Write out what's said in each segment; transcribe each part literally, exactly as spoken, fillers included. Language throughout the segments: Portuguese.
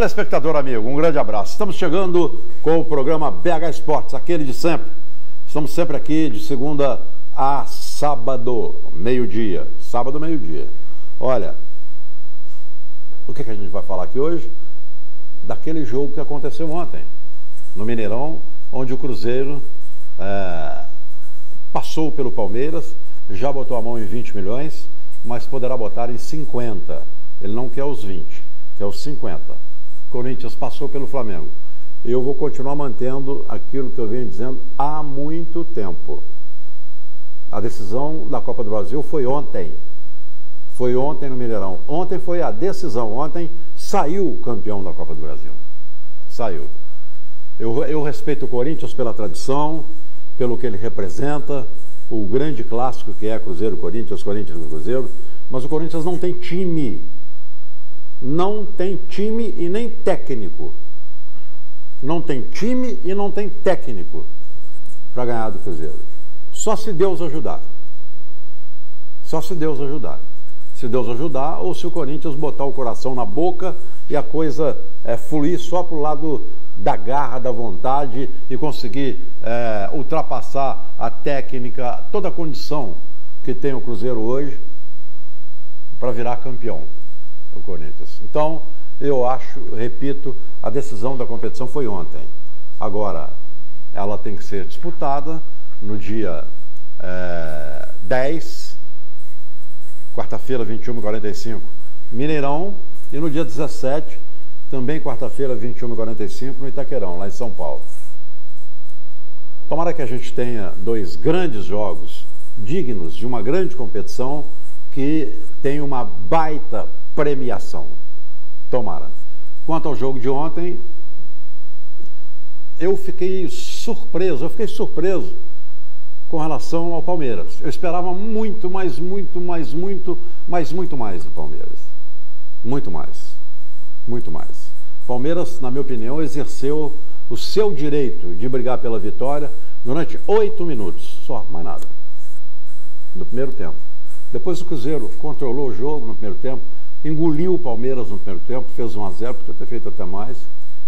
telespectador amigo, um grande abraço. Estamos chegando com o programa B H Esportes, aquele de sempre. Estamos sempre aqui de segunda a sábado, meio-dia. Sábado, meio-dia. Olha, o que, que a gente vai falar aqui hoje? Daquele jogo que aconteceu ontem, no Mineirão, onde o Cruzeiro é, passou pelo Palmeiras, já botou a mão em vinte milhões, mas poderá botar em cinquenta. Ele não quer os vinte, quer os cinquenta. Corinthians passou pelo Flamengo. Eu vou continuar mantendo aquilo que eu venho dizendo há muito tempo. A decisão da Copa do Brasil foi ontem. Foi ontem no Mineirão. Ontem foi a decisão. Ontem saiu o campeão da Copa do Brasil. Saiu. Eu, eu respeito o Corinthians pela tradição, pelo que ele representa, o grande clássico que é Cruzeiro-Corinthians, Corinthians-Cruzeiro. Mas o Corinthians não tem time. Não tem time e nem técnico. Não tem time e não tem técnico para ganhar do Cruzeiro. Só se Deus ajudar. Só se Deus ajudar. Se Deus ajudar ou se o Corinthians botar o coração na boca e a coisa é, fluir só para o lado da garra, da vontade e conseguir é, ultrapassar a técnica, toda a condição que tem o Cruzeiro hoje para virar campeão, o Corinthians. Então, eu acho, repito, a decisão da competição foi ontem. Agora, ela tem que ser disputada no dia é, dez, quarta-feira, vinte e uma e quarenta e cinco, Mineirão, e no dia dezessete, também quarta-feira, vinte e uma e quarenta e cinco, no Itaquerão, lá em São Paulo. Tomara que a gente tenha dois grandes jogos dignos de uma grande competição que tem uma baita premiação. Tomara. Quanto ao jogo de ontem, eu fiquei surpreso, eu fiquei surpreso com relação ao Palmeiras. Eu esperava muito, mas muito, mas muito, mas muito mais do Palmeiras. Muito mais. Muito mais. Palmeiras, na minha opinião, exerceu o seu direito de brigar pela vitória durante oito minutos. Só, mais nada. No primeiro tempo. Depois o Cruzeiro controlou o jogo no primeiro tempo, engoliu o Palmeiras no primeiro tempo, fez um a zero, podia ter feito até mais.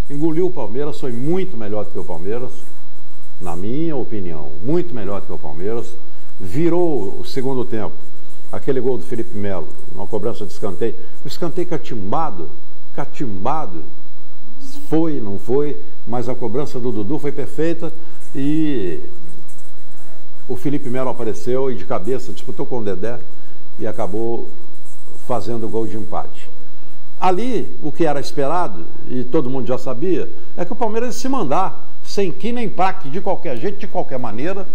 Engoliu o Palmeiras, foi muito melhor do que o Palmeiras, na minha opinião, muito melhor do que o Palmeiras. Virou o segundo tempo, aquele gol do Felipe Melo, uma cobrança de escanteio, um escanteio catimbado, catimbado, foi, não foi, mas a cobrança do Dudu foi perfeita e o Felipe Melo apareceu e de cabeça disputou com o Dedé e acabou fazendo o gol de empate. Ali, o que era esperado, e todo mundo já sabia, é que o Palmeiras ia se mandar, sem que nem praque, de qualquer jeito, de qualquer maneira,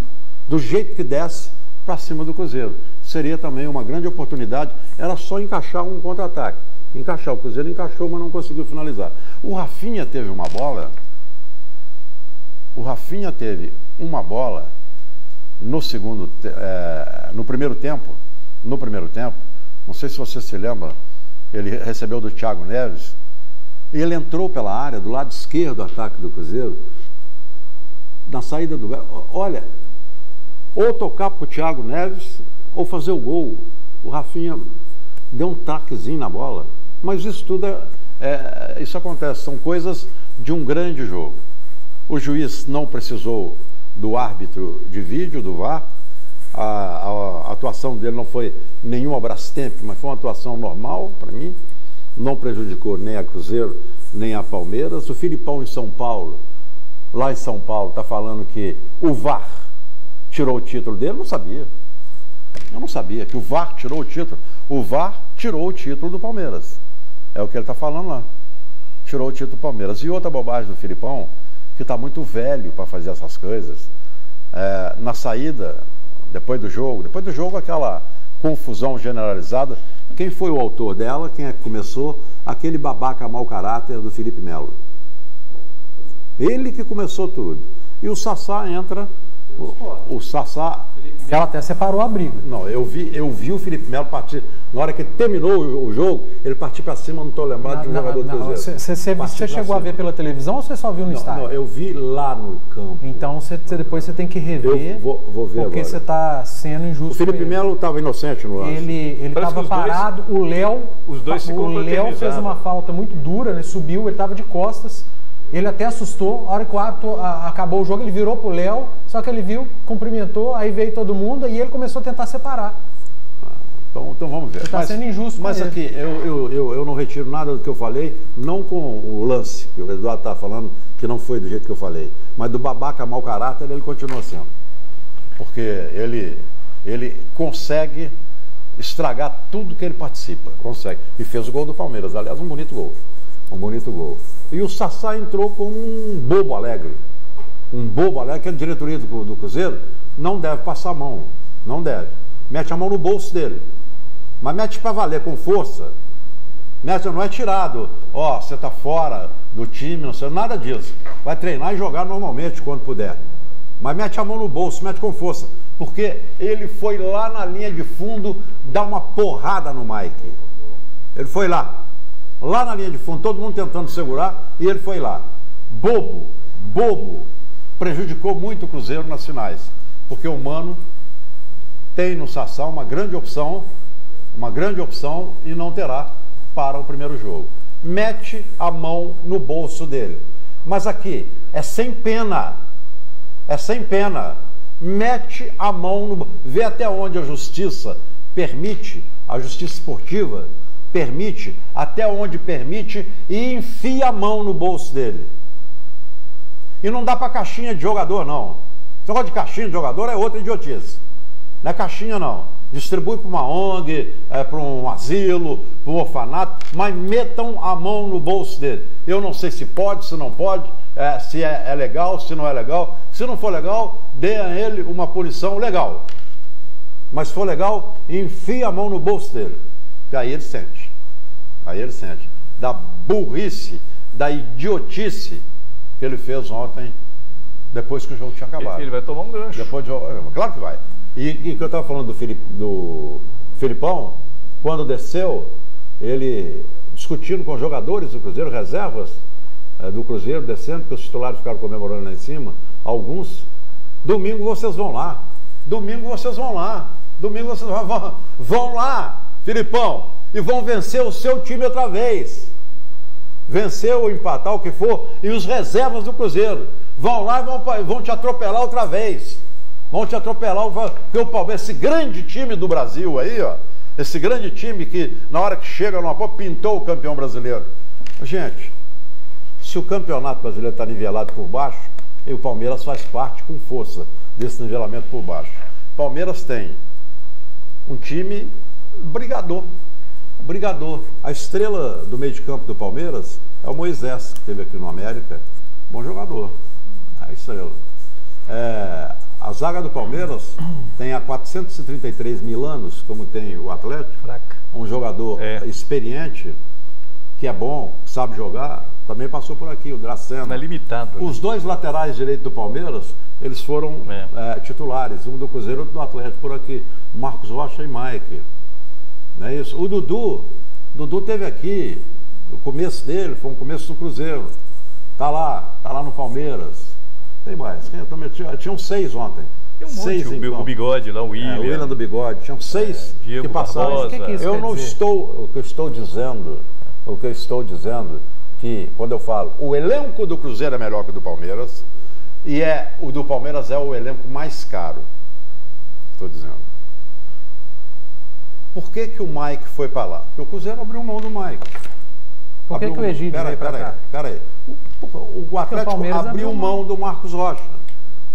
do jeito que desse, para cima do Cruzeiro. Seria também uma grande oportunidade, era só encaixar um contra-ataque. Encaixar, o Cruzeiro encaixou, mas não conseguiu finalizar. O Rafinha teve uma bola, o Rafinha teve uma bola no segundo, é, no primeiro tempo, no primeiro tempo, não sei se você se lembra, ele recebeu do Thiago Neves, e ele entrou pela área, do lado esquerdo do ataque do Cruzeiro, na saída do... Olha, ou tocar pro Thiago Neves, ou fazer o gol. O Rafinha deu um traquezinho na bola, mas isso tudo, é, é, isso acontece, são coisas de um grande jogo. O juiz não precisou do árbitro de vídeo, do V A R, A, a, a atuação dele não foi nenhuma brastemp, mas foi uma atuação normal para mim. Não prejudicou nem a Cruzeiro, nem a Palmeiras. O Filipão em São Paulo, lá em São Paulo, está falando que o V A R tirou o título dele. Eu não sabia. Eu não sabia que o V A R tirou o título. O V A R tirou o título do Palmeiras. É o que ele está falando lá. Tirou o título do Palmeiras. E outra bobagem do Filipão, que está muito velho para fazer essas coisas. É, na saída... Depois do jogo, depois do jogo aquela confusão generalizada. Quem foi o autor dela, quem é que começou? Aquele babaca mau caráter do Felipe Melo. Ele que começou tudo. E o Sassá entra O, o Sassá... Ela até separou a briga. Não, eu vi, eu vi o Felipe Melo partir. Na hora que ele terminou o, o jogo, ele partiu para cima, não estou lembrado, na, de um na, jogador do Cruzeiro. Você chegou a ver pela televisão ou você só viu no não, estádio? Não, eu vi lá no campo. Então cê, cê, depois você tem que rever, eu vou, vou ver porque você está sendo injusto. O Felipe Melo estava inocente no lance. Ele estava parado, dois, o Léo... Os dois se O Léo fez uma falta muito dura, né, subiu, ele estava de costas. Ele até assustou, a hora que o árbitro acabou o jogo, ele virou pro Léo, só que ele viu, cumprimentou, aí veio todo mundo e ele começou a tentar separar. Ah, então, então vamos ver. Você está sendo injusto. Mas aqui, eu, eu, eu, eu não retiro nada do que eu falei, não com o lance, que o Eduardo está falando, que não foi do jeito que eu falei, mas do babaca mau caráter, ele continua sendo. Porque ele, ele consegue estragar tudo que ele participa, consegue. E fez o gol do Palmeiras, aliás, um bonito gol. Um bonito gol. E o Sassá entrou como um bobo alegre. Um bobo alegre, que a diretoria do, do Cruzeiro não deve passar a mão. Não deve. Mete a mão no bolso dele. Mas mete para valer, com força. Mete, não é tirado. Ó, você tá fora do time, não sei, nada disso. Vai treinar e jogar normalmente quando puder. Mas mete a mão no bolso, mete com força. Porque ele foi lá na linha de fundo dar uma porrada no Mike. Ele foi lá. Lá na linha de fundo, todo mundo tentando segurar, e ele foi lá. Bobo, bobo, prejudicou muito o Cruzeiro nas finais. Porque o Mano tem no Sassá uma grande opção, uma grande opção, e não terá para o primeiro jogo. Mete a mão no bolso dele. Mas aqui, é sem pena, é sem pena. Mete a mão no... Vê até onde a justiça permite, a justiça esportiva... permite, até onde permite, e enfia a mão no bolso dele. E não dá para caixinha de jogador, não. Esse negócio de caixinha de jogador é outra idiotice. Não é caixinha, não. Distribui para uma O N G, é, para um asilo, para um orfanato, mas metam a mão no bolso dele. Eu não sei se pode, se não pode, é, se é, é legal, se não é legal. Se não for legal, dê a ele uma punição legal. Mas se for legal, enfia a mão no bolso dele. E aí ele sente, aí ele sente, da burrice, da idiotice que ele fez ontem, depois que o jogo tinha acabado. Ele vai tomar um gancho. Depois de... Claro que vai. E o que eu estava falando do, Felipe, do Filipão, quando desceu, ele discutindo com os jogadores do Cruzeiro, reservas é, do Cruzeiro, descendo, porque os titulares ficaram comemorando lá em cima, alguns, domingo vocês vão lá, domingo vocês vão lá, domingo vocês vão, vão lá. Filipão, e vão vencer o seu time outra vez. Vencer ou empatar, o que for, e os reservas do Cruzeiro vão lá e vão, vão te atropelar outra vez. Vão te atropelar, porque o Palmeiras, esse grande time do Brasil aí, ó, esse grande time que na hora que chega no apoio pintou o campeão brasileiro. Gente, se o campeonato brasileiro está nivelado por baixo, e o Palmeiras faz parte com força desse nivelamento por baixo. O Palmeiras tem um time... brigador, brigador. A estrela do meio de campo do Palmeiras é o Moisés, que esteve aqui no América. Bom jogador, a estrela. É, a zaga do Palmeiras tem há quatrocentos e trinta e três mil anos, como tem o Atlético. Fraca. Um jogador é. experiente, que é bom, sabe jogar. Também passou por aqui, o Dracena. É limitado. Né? Os dois laterais direitos do Palmeiras, eles foram é. É, titulares. Um do Cruzeiro, outro do Atlético, por aqui. Marcos Rocha e Mike. Não é isso? O Dudu, Dudu teve aqui, o começo dele foi um começo no Cruzeiro. Tá lá, tá lá no Palmeiras. Tem mais, tinha, tinham seis ontem. Tem um seis monte, o, o bigode lá, o William. É, o William do bigode, tinham seis é, Diego que passaram. Que que isso eu não dizer? estou, o que eu estou dizendo, o que eu estou dizendo, que quando eu falo, o elenco do Cruzeiro é melhor que o do Palmeiras, e é, o do Palmeiras é o elenco mais caro. Estou dizendo. Por que que o Mike foi para lá? Porque o Cruzeiro abriu mão do Mike. Por que abriu que o Egídio mão... veio para cá? Pera aí, pera aí. O, o Atlético abriu, abriu mão do Marcos Rocha.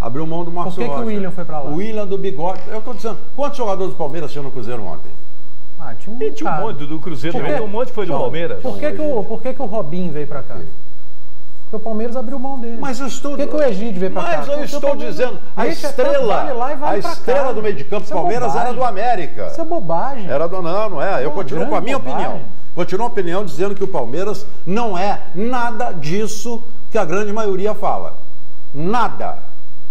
Abriu mão do Marcos Rocha. Por que Rocha. que o William foi para lá? O William do bigode. Eu estou dizendo, quantos jogadores do Palmeiras tinham no Cruzeiro ontem? Ah, tinha um, e tinha um monte do Cruzeiro. Porque... um monte foi do Palmeiras. Por que que o, por que que o Robinho veio para cá? Porque o Palmeiras abriu mão dele. Mas eu estou... Por que que o Egídio veio para cá? Mas eu Porque estou dizendo, a estrela, é vale vale a estrela cá, do meio de campo do Palmeiras é era do América. Isso é bobagem. Era do... Não, não é. Eu é continuo com a minha bobagem. opinião. Continuo a opinião dizendo que o Palmeiras não é nada disso que a grande maioria fala. Nada.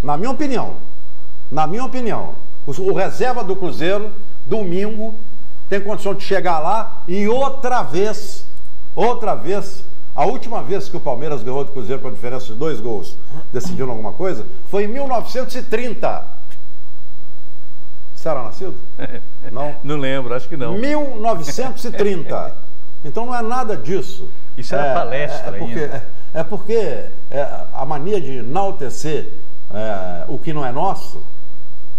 Na minha opinião. na minha opinião, o, o reserva do Cruzeiro, domingo, tem condição de chegar lá e outra vez, outra vez, a última vez que o Palmeiras ganhou do Cruzeiro com a diferença de dois gols, decidindo alguma coisa, foi em mil novecentos e trinta. Você era nascido? Não? Não lembro, acho que não. mil novecentos e trinta. Então não é nada disso. Isso era é, palestra é porque, ainda. É, é porque é, a mania de enaltecer é, o que não é nosso,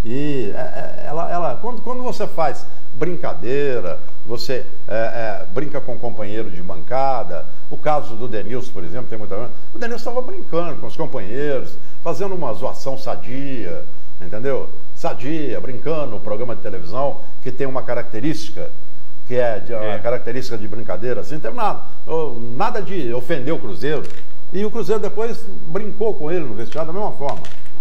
e é, ela, ela, quando, quando você faz brincadeira, você é, é, brinca com um companheiro de bancada. O caso do Denilson, por exemplo, tem muita coisa. O Denilson estava brincando com os companheiros, fazendo uma zoação sadia, entendeu? Sadia, brincando no programa de televisão, que tem uma característica, que é, de, é. característica de brincadeira, assim, não tem nada, nada de ofender o Cruzeiro. E o Cruzeiro depois brincou com ele no vestiário da mesma forma.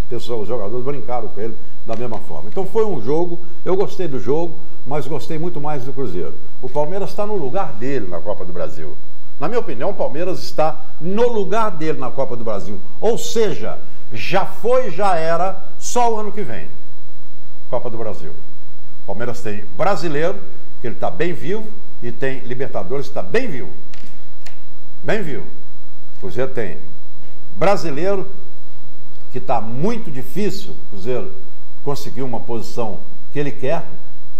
Pessoal, os jogadores brincaram com ele da mesma forma. Então foi um jogo, eu gostei do jogo, mas gostei muito mais do Cruzeiro. O Palmeiras está no lugar dele na Copa do Brasil. Na minha opinião, o Palmeiras está no lugar dele na Copa do Brasil. Ou seja, já foi, já era, só o ano que vem. Copa do Brasil. O Palmeiras tem brasileiro, que ele está bem vivo, e tem Libertadores, que está bem vivo. Bem vivo. O Cruzeiro tem brasileiro, que está muito difícil o Cruzeiro conseguir uma posição que ele quer,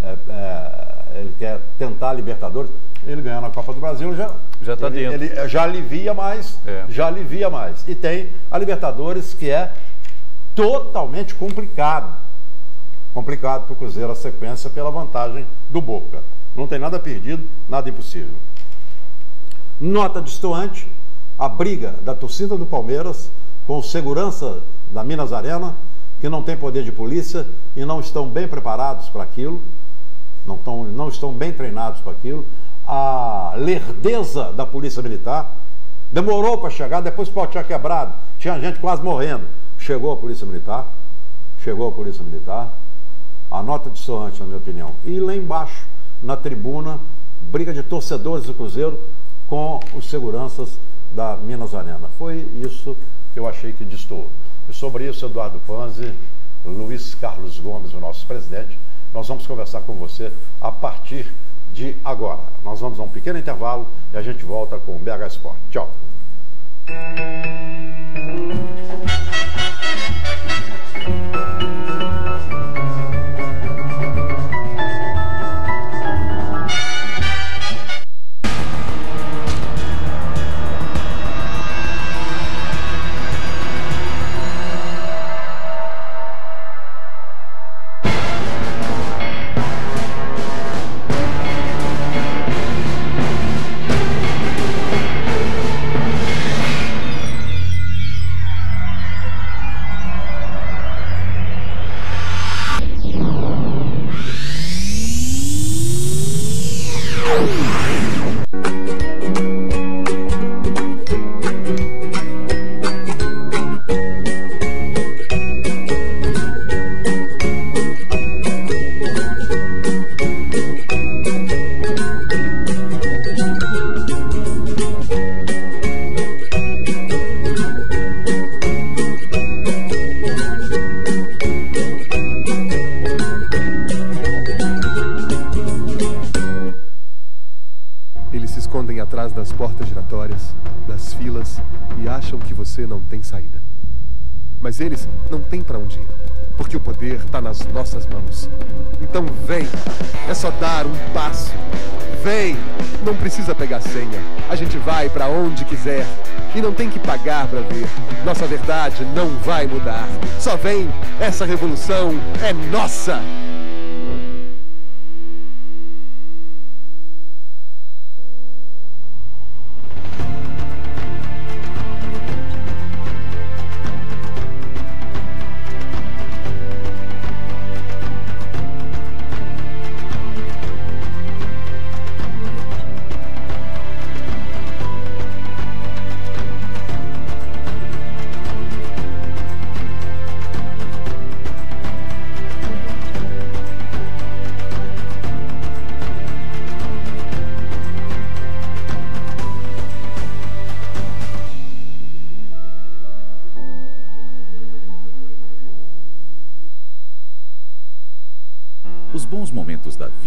é, é, ele quer tentar a Libertadores, ele ganhando a Copa do Brasil já já está dentro, ele já alivia mais, é. já alivia mais. E tem a Libertadores, que é totalmente complicado, complicado para o Cruzeiro a sequência pela vantagem do Boca. Não tem nada perdido, nada impossível. Nota destoante: a briga da torcida do Palmeiras com segurança da Minas Arena, que não tem poder de polícia e não estão bem preparados para aquilo, não, tão, não estão bem treinados para aquilo. A lerdeza da polícia militar demorou para chegar, depois o pau tinha quebrado, tinha gente quase morrendo. Chegou a polícia militar, chegou a polícia militar, a nota destoante, na minha opinião. E lá embaixo, na tribuna, briga de torcedores do Cruzeiro com os seguranças da Minas Arena. Foi isso que eu achei que distorce. E sobre isso, Eduardo Panzi, Luiz Carlos Gomes, o nosso presidente, nós vamos conversar com você a partir de agora. Nós vamos a um pequeno intervalo e a gente volta com o B H Sport. Tchau. Não tem saída. Mas eles não têm para onde ir, porque o poder está nas nossas mãos. Então vem, é só dar um passo. Vem, não precisa pegar senha. A gente vai para onde quiser e não tem que pagar para ver. Nossa verdade não vai mudar. Só vem, essa revolução é nossa!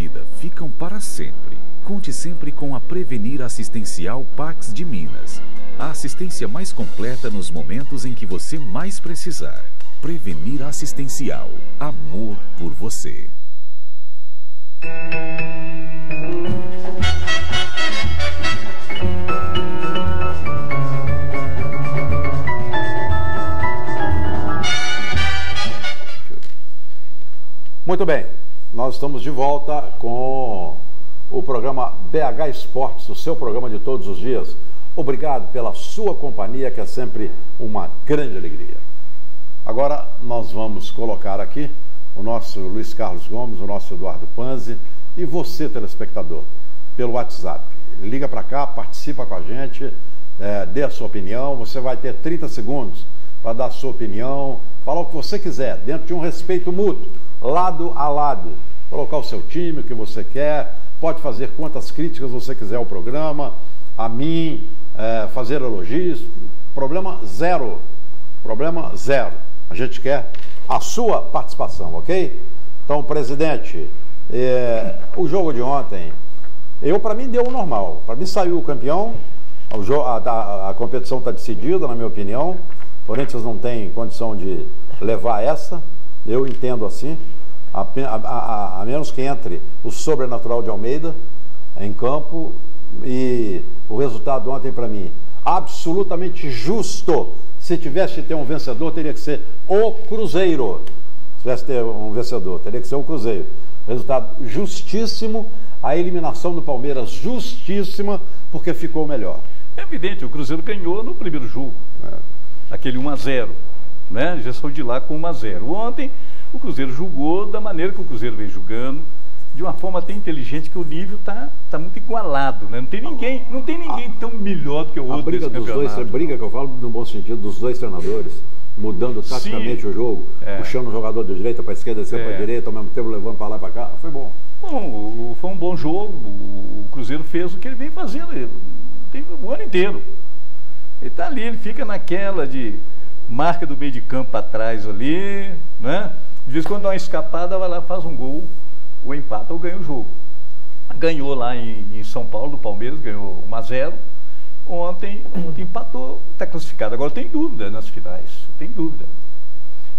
vida ficam para sempre. Conte sempre com a Prevenir Assistencial Pax de Minas. A assistência mais completa nos momentos em que você mais precisar. Prevenir Assistencial. Amor por você. Muito bem, nós estamos de volta com o programa B H Esportes, o seu programa de todos os dias. Obrigado pela sua companhia, que é sempre uma grande alegria. Agora nós vamos colocar aqui o nosso Luiz Carlos Gomes, o nosso Eduardo Panzi e você, telespectador, pelo WhatsApp. Liga para cá, participa com a gente, é, dê a sua opinião. Você vai ter trinta segundos para dar a sua opinião, falar o que você quiser, dentro de um respeito mútuo, lado a lado. Colocar o seu time, o que você quer, pode fazer quantas críticas você quiser ao programa, a mim, é, fazer elogios, problema zero, problema zero. A gente quer a sua participação, ok? Então, presidente, é, o jogo de ontem, eu para mim deu o normal, para mim saiu o campeão, o jogo, a, a, a competição está decidida, na minha opinião, o Corinthians não tem condição de levar essa, eu entendo assim, a, a, a, a menos que entre o sobrenatural de Almeida em campo. E o resultado ontem para mim absolutamente justo. Se tivesse que ter um vencedor, teria que ser o Cruzeiro. Se tivesse que ter um vencedor, teria que ser o Cruzeiro. Resultado justíssimo. A eliminação do Palmeiras justíssima, porque ficou melhor. É evidente, o Cruzeiro ganhou no primeiro jogo, é. Aquele um a zero, né? Já saiu de lá com um a zero. Ontem o Cruzeiro jogou da maneira que o Cruzeiro vem jogando, de uma forma até inteligente, que o nível tá, tá muito igualado, né? Não tem ninguém, não tem ninguém tão melhor do que o outro nesse campeonato. A briga que eu falo, no bom sentido, dos dois treinadores, mudando taticamente Sim, o jogo, é. puxando o jogador de direita para esquerda, esquerda é. para direita, ao mesmo tempo levando para lá e para cá, foi bom. Bom, foi um bom jogo, o Cruzeiro fez o que ele vem fazendo ele, o ano inteiro. Ele tá ali, ele fica naquela de marca do meio de campo para trás ali, né? De vez em quando dá uma escapada, vai lá, faz um gol, ou empata ou ganha o jogo. Ganhou lá em, em São Paulo, do Palmeiras, ganhou um a zero. Ontem, ontem empatou, está classificado. Agora tem dúvida nas finais, tem dúvida.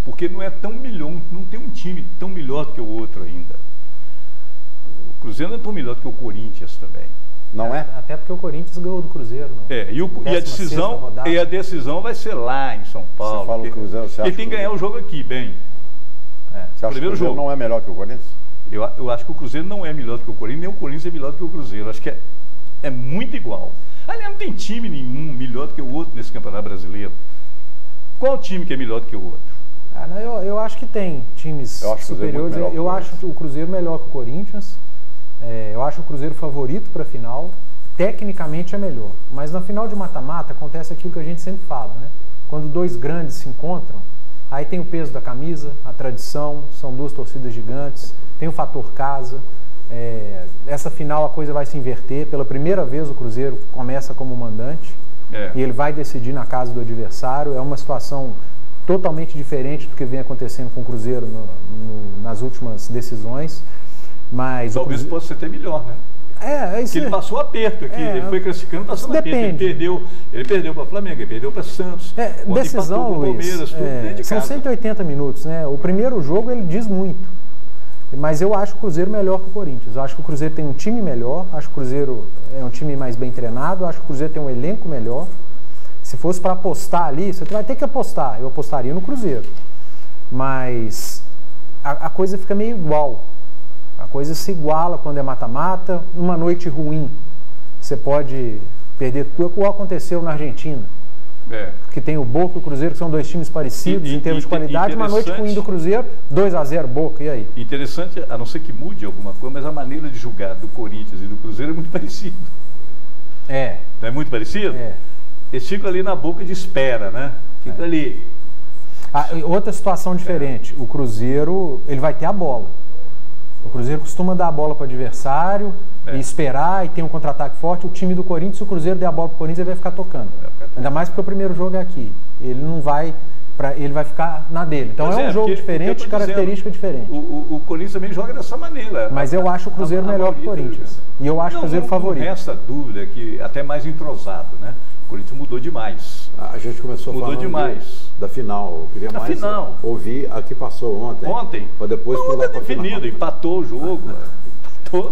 Porque não é tão melhor, não tem um time tão melhor do que o outro ainda. O Cruzeiro não é tão melhor do que o Corinthians também. Não é? é? Até porque o Corinthians ganhou do Cruzeiro. É, e, o, e, a decisão, e a decisão vai ser lá em São Paulo. Você fala porque, o Cruzeiro, você acha ele tem que ganhar o jogo aqui, bem. É. Você acha primeiro que o jogo não é melhor que o Corinthians? Eu, eu acho que o Cruzeiro não é melhor do que o Corinthians, nem o Corinthians é melhor do que o Cruzeiro. Acho que é, é muito igual. Aliás, não tem time nenhum melhor do que o outro nesse Campeonato Brasileiro. Qual time que é melhor do que o outro? Ah, não, eu, eu acho que tem times eu acho superiores. Eu, eu acho o Cruzeiro melhor que o Corinthians. É, eu acho o Cruzeiro favorito para a final. Tecnicamente é melhor. Mas na final de mata-mata acontece aquilo que a gente sempre fala, né? Quando dois grandes se encontram, aí tem o peso da camisa, a tradição, são duas torcidas gigantes, tem o fator casa. É, essa final a coisa vai se inverter. Pela primeira vez o Cruzeiro começa como mandante é. e ele vai decidir na casa do adversário. É uma situação totalmente diferente do que vem acontecendo com o Cruzeiro no, no, nas últimas decisões. Mas talvez Cruzeiro... possa ser até melhor, né? É, isso... Ele passou aperto aqui, é, ele foi classificando, passou aperto. Ele perdeu, ele perdeu para Flamengo, ele perdeu para Santos. É, decisão, Luiz, Palmeiras, tudo é, de são casa. cento e oitenta minutos, né? O primeiro jogo ele diz muito. Mas eu acho o Cruzeiro melhor que o Corinthians. Eu acho que o Cruzeiro tem um time melhor, acho que o Cruzeiro é um time mais bem treinado, acho que o Cruzeiro tem um elenco melhor. Se fosse para apostar ali, você vai ter que apostar. Eu apostaria no Cruzeiro. Mas a, a coisa fica meio igual. A coisa se iguala quando é mata-mata. Uma noite ruim, você pode perder tudo. O que aconteceu na Argentina? É. Que tem o Boca e o Cruzeiro, que são dois times parecidos e, em termos e, de qualidade. Uma noite ruim do Cruzeiro, dois a zero Boca, e aí? Interessante, a não ser que mude alguma coisa, mas a maneira de julgar do Corinthians e do Cruzeiro é muito parecido. É. Não é muito parecido? É. Eles ficam ali na boca de espera, né? Ficam é. ali. Ah, outra situação diferente. É. O Cruzeiro, ele vai ter a bola. O Cruzeiro costuma dar a bola para o adversário é. e esperar, e tem um contra-ataque forte. O time do Corinthians, se o Cruzeiro der a bola para o Corinthians, ele vai ficar tocando. Ainda mais porque o primeiro jogo é aqui. Ele não vai Pra, ele vai ficar na dele. Então pois é um é, jogo porque, diferente, porque característica dizendo, diferente. O, o, o Corinthians também joga dessa maneira. Mas eu acho o Cruzeiro a, a melhor que o Corinthians. E eu acho o Cruzeiro não, favorito. Não resta dúvida que até mais entrosado, né? O Corinthians mudou demais. A gente começou mudou falando demais. De, da final. Eu queria da mais final. Ouvir a que passou ontem. Ontem? Para depois pular para a final. Definido, empatou o jogo.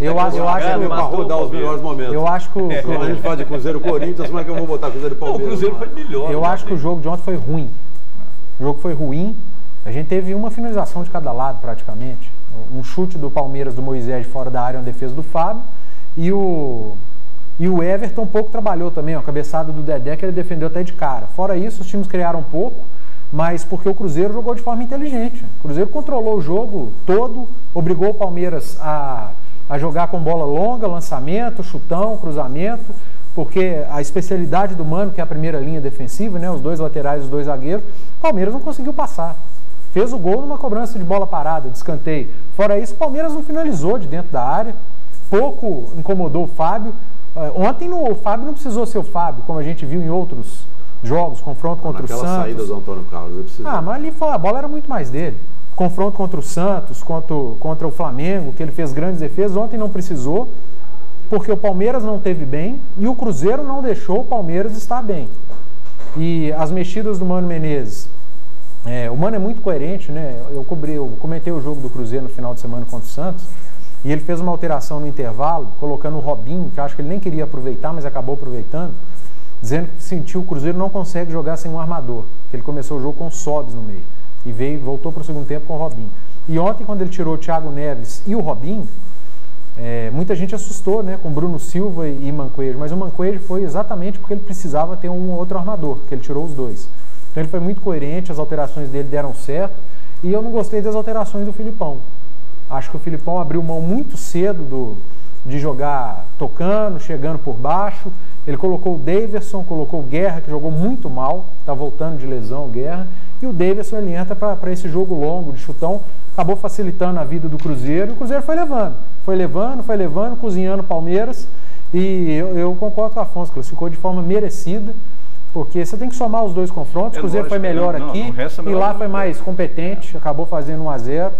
Eu, eu acho que dar os melhores momentos. Eu acho que o, é. Quando a gente fala de Cruzeiro Corinthians, como é que eu vou botar Cruzeiro Palmeiras? O Cruzeiro foi melhor. Eu acho que o jogo de ontem foi ruim. O jogo foi ruim. A gente teve uma finalização de cada lado, praticamente. Um chute do Palmeiras, do Moisés, fora da área, uma defesa do Fábio. E o, e o Everton pouco trabalhou também. Ó, a cabeçada do Dedé, que ele defendeu até de cara. Fora isso, os times criaram pouco, mas porque o Cruzeiro jogou de forma inteligente. O Cruzeiro controlou o jogo todo, obrigou o Palmeiras a... a jogar com bola longa, lançamento, chutão, cruzamento, porque a especialidade do Mano, que é a primeira linha defensiva, né, os dois laterais e os dois zagueiros, o Palmeiras não conseguiu passar. Fez o gol numa cobrança de bola parada, de escanteio. Fora isso, o Palmeiras não finalizou de dentro da área, pouco incomodou o Fábio. Ontem no, o Fábio não precisou ser o Fábio, como a gente viu em outros jogos, confronto contra Naquela o Santos. Aquela saída do Antônio Carlos, eu preciso. Ah, mas ali foi, a bola era muito mais dele. Confronto contra o Santos, contra, contra o Flamengo, que ele fez grandes defesas. Ontem não precisou, porque o Palmeiras não teve bem e o Cruzeiro não deixou o Palmeiras estar bem. E as mexidas do Mano Menezes, é, o Mano é muito coerente, né? Eu, cobri, eu comentei o jogo do Cruzeiro no final de semana contra o Santos, e ele fez uma alteração no intervalo, colocando o Robinho, que eu acho que ele nem queria aproveitar, mas acabou aproveitando, dizendo que sentiu que o Cruzeiro não consegue jogar sem um armador, que ele começou o jogo com sobes no meio. E veio, voltou para o segundo tempo com o Robinho. E ontem, quando ele tirou o Thiago Neves e o Robinho, é, muita gente assustou, né, com Bruno Silva e, e Manquejo. Mas o Manquejo foi exatamente porque ele precisava ter um ou outro armador, que ele tirou os dois. Então ele foi muito coerente, as alterações dele deram certo. E eu não gostei das alterações do Filipão. Acho que o Filipão abriu mão muito cedo do, de jogar tocando, chegando por baixo. Ele colocou o Davidson, colocou o Guerra, que jogou muito mal, está voltando de lesão o Guerra. E o Davidson, ele entra para esse jogo longo de chutão, acabou facilitando a vida do Cruzeiro, e o Cruzeiro foi levando, foi levando, foi levando, cozinhando o Palmeiras, e eu, eu concordo com o Afonso, classificou de forma merecida, porque você tem que somar os dois confrontos, o Cruzeiro foi melhor aqui, e lá foi mais competente, acabou fazendo um a zero,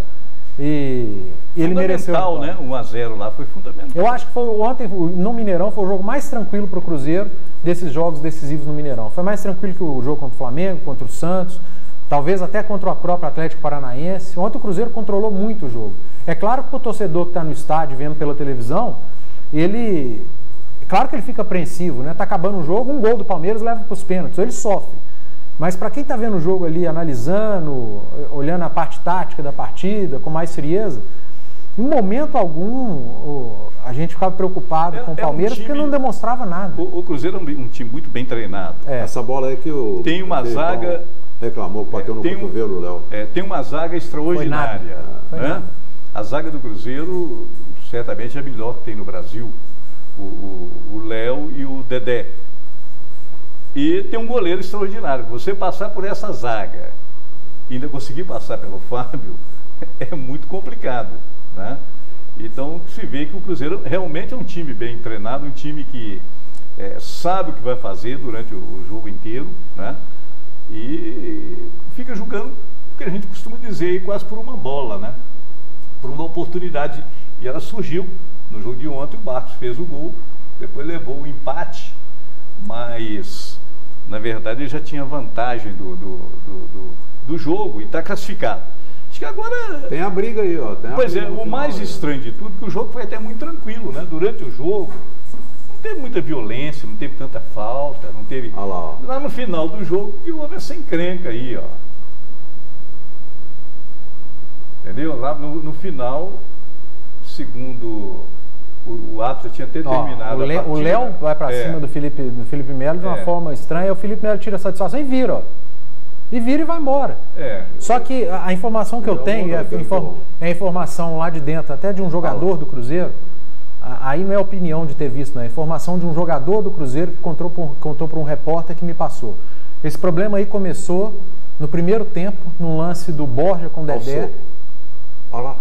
e ele mereceu. Fundamental, né? um a zero lá foi fundamental. Eu acho que foi ontem, no Mineirão, foi o jogo mais tranquilo para o Cruzeiro, desses jogos decisivos no Mineirão. Foi mais tranquilo que o jogo contra o Flamengo, contra o Santos, talvez até contra o próprio Atlético Paranaense. Ontem o Cruzeiro controlou muito o jogo. É claro que o torcedor que está no estádio, vendo pela televisão, ele... é claro que ele fica apreensivo, né? Está acabando o jogo, um gol do Palmeiras leva para os pênaltis, ele sofre. Mas para quem está vendo o jogo ali, analisando, olhando a parte tática da partida, com mais frieza, em momento algum a gente ficava preocupado é, com o Palmeiras é um time, porque não demonstrava nada. O, o Cruzeiro é um, um time muito bem treinado. É. Essa bola aí que o... tem uma o zaga... reclamou que bateu é, no cotovelo, um, Léo. É, tem uma zaga extraordinária. Foi nada. Né? Foi nada. A zaga do Cruzeiro certamente é a melhor que tem no Brasil. O Léo e o Dedé. E tem um goleiro extraordinário. Você passar por essa zaga e ainda conseguir passar pelo Fábio é muito complicado. Né? Então se vê que o Cruzeiro realmente é um time bem treinado, um time que é, sabe o que vai fazer durante o, o jogo inteiro, né? E fica julgando o que a gente costuma dizer, quase por uma bola, né? Por uma oportunidade. E ela surgiu no jogo de ontem, o Marcos fez o gol, depois levou o empate, mas na verdade ele já tinha vantagem do, do, do, do, do jogo e está classificado. Acho que agora... tem a briga aí, ó. Tem a pois briga é, o mais aí. Estranho de tudo, que o jogo foi até muito tranquilo, né? Durante o jogo não teve muita violência, não teve tanta falta, não teve... Olha lá, ó. Lá no final do jogo que houve essa encrenca aí, ó. Entendeu? Lá no, no final, segundo o, o árbitro, tinha até ó, terminado o a partida. O Léo vai pra é. cima do Felipe, do Felipe Melo de uma é. forma estranha, o Felipe Melo tira a satisfação e vira, ó. E vira e vai embora. É. Só que a, a informação que eu, eu tenho, é, é, inform, é informação lá de dentro, até de um jogador Olá. do Cruzeiro, aí não é opinião de ter visto, não. É informação de um jogador do Cruzeiro que contou para um repórter que me passou. Esse problema aí começou no primeiro tempo, no lance do Borja com o Dedé. Olha lá.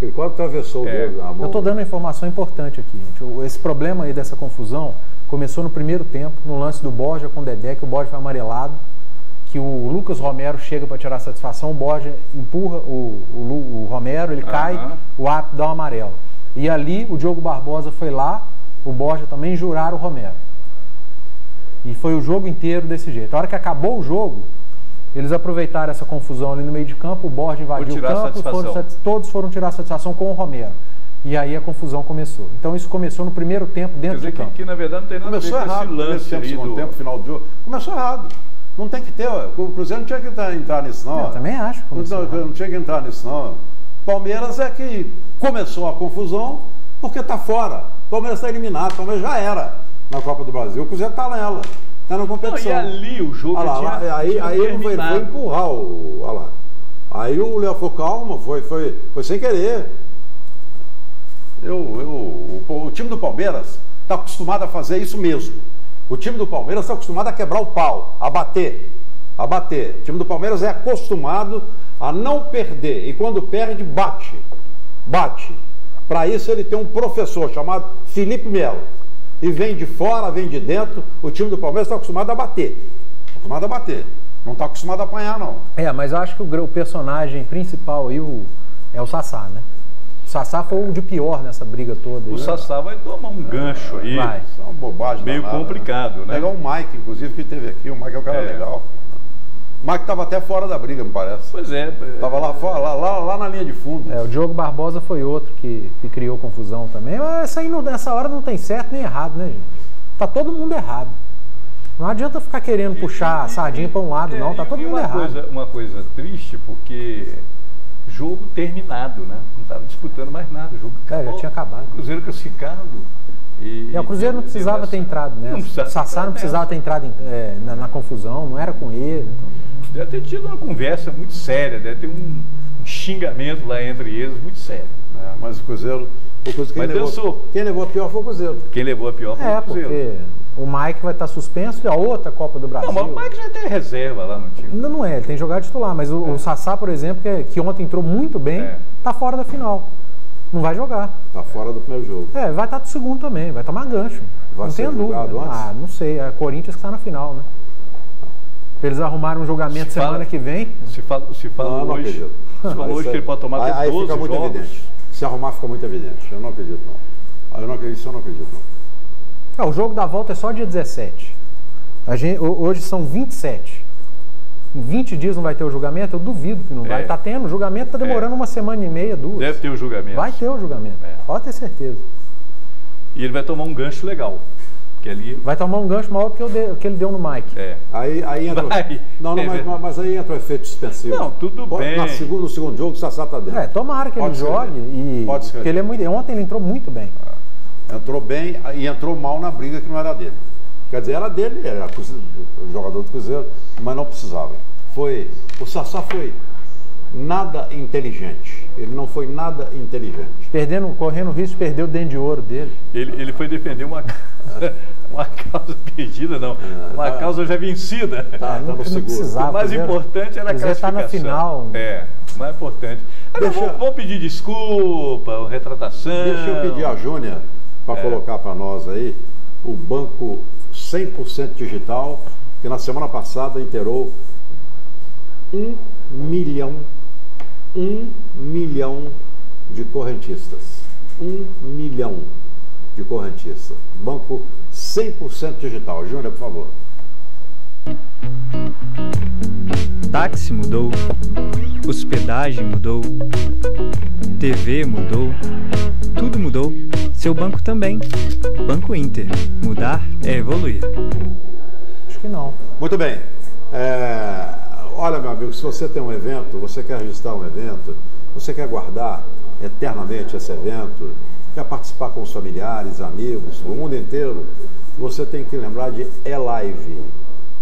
Ele quase atravessou é. o dedo. Eu estou dando uma informação importante aqui, gente. Esse problema aí dessa confusão começou no primeiro tempo, no lance do Borja com o Dedé, que o Borja foi amarelado. que o Lucas Romero chega para tirar a satisfação, o Borja empurra o, o, o Romero, ele uhum. cai, o árbitro dá um amarelo. E ali o Diogo Barbosa foi lá, o Borja também jurar o Romero. E foi o jogo inteiro desse jeito. A hora que acabou o jogo, eles aproveitaram essa confusão ali no meio de campo, o Borja invadiu o campo, foram, todos foram tirar a satisfação com o Romero. E aí a confusão começou. Então isso começou no primeiro tempo dentro do campo. Quer dizer que, que na verdade não tem nada começou a ver errado, com esse lance tempo, segundo do... tempo, final do jogo. Começou errado. Não tem que ter, ó. O Cruzeiro não tinha que entrar nisso não. Eu ó. também acho. Não, não tinha que entrar nisso não. Palmeiras é que começou a confusão porque está fora. Palmeiras está eliminado, Palmeiras já era na Copa do Brasil. O Cruzeiro está nela, está na competição. Não, e ali o jogo ah lá, tinha, lá, aí, tinha aí ele foi, foi empurrar o... Ah lá. Aí o Léo foi calmo, foi, foi, foi sem querer. Eu, eu, o, o time do Palmeiras está acostumado a fazer isso mesmo. O time do Palmeiras está acostumado a quebrar o pau, a bater, a bater. O time do Palmeiras é acostumado a não perder. E quando perde, bate. Bate. Para isso ele tem um professor chamado Felipe Melo. E vem de fora, vem de dentro. O time do Palmeiras está acostumado a bater. Acostumado a bater. Não está acostumado a apanhar, não. É, mas eu acho que o, o personagem principal aí o, é o Sassá, né? O Sassá foi o de pior nessa briga toda. O né? Sassá vai tomar um gancho aí. Vai. Isso é uma bobagem. Meio danada, complicado, né? né? Pegar o Mike, inclusive, que teve aqui. O Mike é um cara é. legal. O Mike estava até fora da briga, me parece. Pois é. Estava é. lá, lá, lá, lá na linha de fundo. É, o Diogo Barbosa foi outro que, que criou confusão também. Mas essa, aí não, essa hora não tem certo nem errado, né, gente? Tá todo mundo errado. Não adianta ficar querendo e, puxar e, a sardinha para um lado, é, não. Tá todo mundo uma errado. Coisa, uma coisa triste, porque... jogo terminado, né? Não estava disputando mais nada. O jogo é, já tinha acabado. Cruzeiro classificado. E, e o Cruzeiro não precisava nessa... ter entrado, né? O Sassá não precisava ter entrado em, é, na, na confusão, não era com ele. Então... deve ter tido uma conversa muito séria, deve ter um, um xingamento lá entre eles muito sério. É, mas o Cruzeiro. O Cruzeiro quem, mas levou, dançou. quem levou a pior foi o Cruzeiro. Quem levou a pior foi é, o Cruzeiro. Porque... o Mike vai estar suspenso e a outra Copa do Brasil. Não, mas o Mike já tem reserva lá no time. Não, não é, ele tem jogado titular, mas o, é. o Sassá, por exemplo, que, que ontem entrou muito bem, está é. fora da final. Não vai jogar. Está fora é. do primeiro jogo. É, vai estar do segundo também, vai tomar gancho. Vai não ser tenho dúvida. Antes? Ah, não sei, é Corinthians que está na final, né? Eles arrumaram um julgamento se semana fala, que vem. Se fala, se fala não, hoje, não se fala hoje que ele pode tomar aí, aí fica muito jogos. evidente. Se arrumar fica muito evidente. Eu não acredito, não. Eu não acredito, isso eu não acredito, não. Ah, o jogo da volta é só dia dezessete. A gente, hoje são vinte e sete. Em vinte dias não vai ter o julgamento? Eu duvido que não é. vai. Tá tendo o julgamento, tá demorando é. uma semana e meia, duas. Deve ter o julgamento. Vai ter o julgamento, é. pode ter certeza. E ele vai tomar um gancho legal. Que ali... vai tomar um gancho maior que, eu de, que ele deu no Mike. É. Aí, aí entra. Vai. Não, não, é. mas, mas aí entra o efeito suspensivo. Não, tudo pode, bem. Na segunda, no segundo jogo, o Sassá tá dentro. É, tomara que pode ele jogue. E, pode ser. Porque ele é muito, ontem ele entrou muito bem. Ah. Entrou bem e entrou mal na briga que não era dele. Quer dizer, era dele, era o jogador do Cruzeiro, mas não precisava. Foi, o Sassá foi nada inteligente. Ele não foi nada inteligente. Perdendo, correndo risco, perdeu o dente de ouro dele. Ele, ele foi defender uma, uma causa perdida, não. Uma tá, causa já vencida. Tá, não, não precisava. O mais Cruzeiro, importante era a classificação. Está na final. É, o mais importante. Deixa, vamos, vamos pedir desculpa, retratação. Deixa eu pedir a Júnior para é. colocar para nós aí o banco cem por cento digital, que na semana passada inteirou um milhão, um milhão de correntistas. Um milhão de correntistas. Banco cem por cento digital. Júnior, por favor. Táxi mudou, hospedagem mudou, T V mudou, tudo mudou, seu banco também. Banco Inter, mudar é evoluir. Acho que não. Muito bem. É... Olha, meu amigo, se você tem um evento, você quer registrar um evento, você quer guardar eternamente esse evento, quer participar com os familiares, amigos, o mundo inteiro, você tem que lembrar de e-live.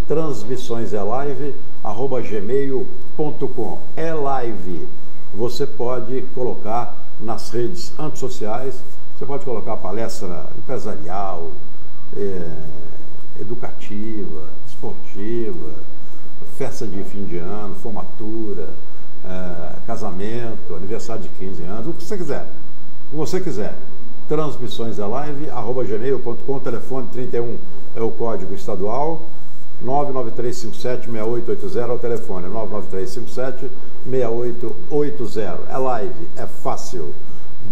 Transmissões e-live, arroba gmail ponto com. E-live. Você pode colocar nas redes antissociais, você pode colocar palestra empresarial, é, educativa, esportiva, festa de fim de ano, formatura, é, casamento, aniversário de quinze anos, o que você quiser. O que você quiser. Transmissões e live, arroba gmail ponto com, telefone trinta e um é o código estadual. nove nove três cinco sete seis oito oito zero é o telefone, nove nove três cinco sete seis oito oito zero. É live, é fácil.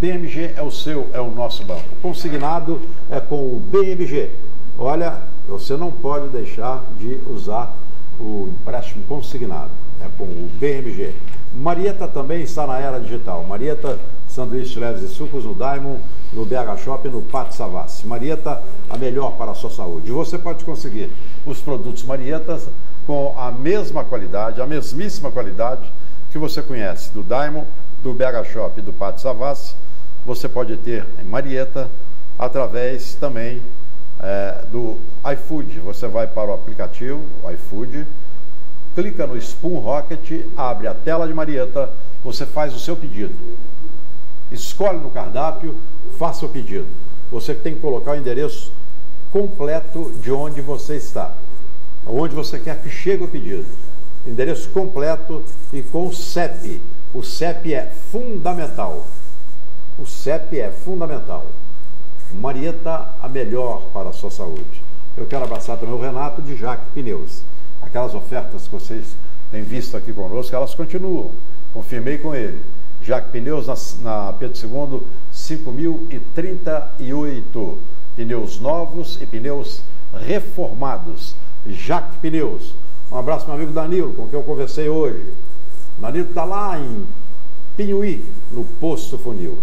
B M G é o seu, é o nosso banco. Consignado é com o B M G. Olha, você não pode deixar de usar o empréstimo consignado. É com o B M G. Marieta também está na era digital. Marieta, sanduíches leves e sucos no Diamond, no B H Shopping, no Pátio Savassi. Marieta, a melhor para a sua saúde. E você pode conseguir os produtos Marieta com a mesma qualidade, a mesmíssima qualidade que você conhece do Diamond, do B H Shop e do Pátio Savassi. Você pode ter em Marieta através também é, do iFood. Você vai para o aplicativo o iFood, clica no Spoon Rocket, abre a tela de Marieta, você faz o seu pedido, escolhe no cardápio, faça o pedido. Você tem que colocar o endereço completo de onde você está, onde você quer que chegue o pedido, endereço completo e com o C E P. O C E P é fundamental. O C E P é fundamental. Marieta, a melhor para a sua saúde. Eu quero abraçar também o Renato de Jaque Pneus. Aquelas ofertas que vocês têm visto aqui conosco, elas continuam. Confirmei com ele. Jaque Pneus na, na Pedro Segundo, cinco mil e trinta e oito. Pneus novos e pneus reformados. Jaque Pneus. Um abraço, meu amigo Danilo, com quem eu conversei hoje. Danilo está lá em Pinhuí, no Posto Funil.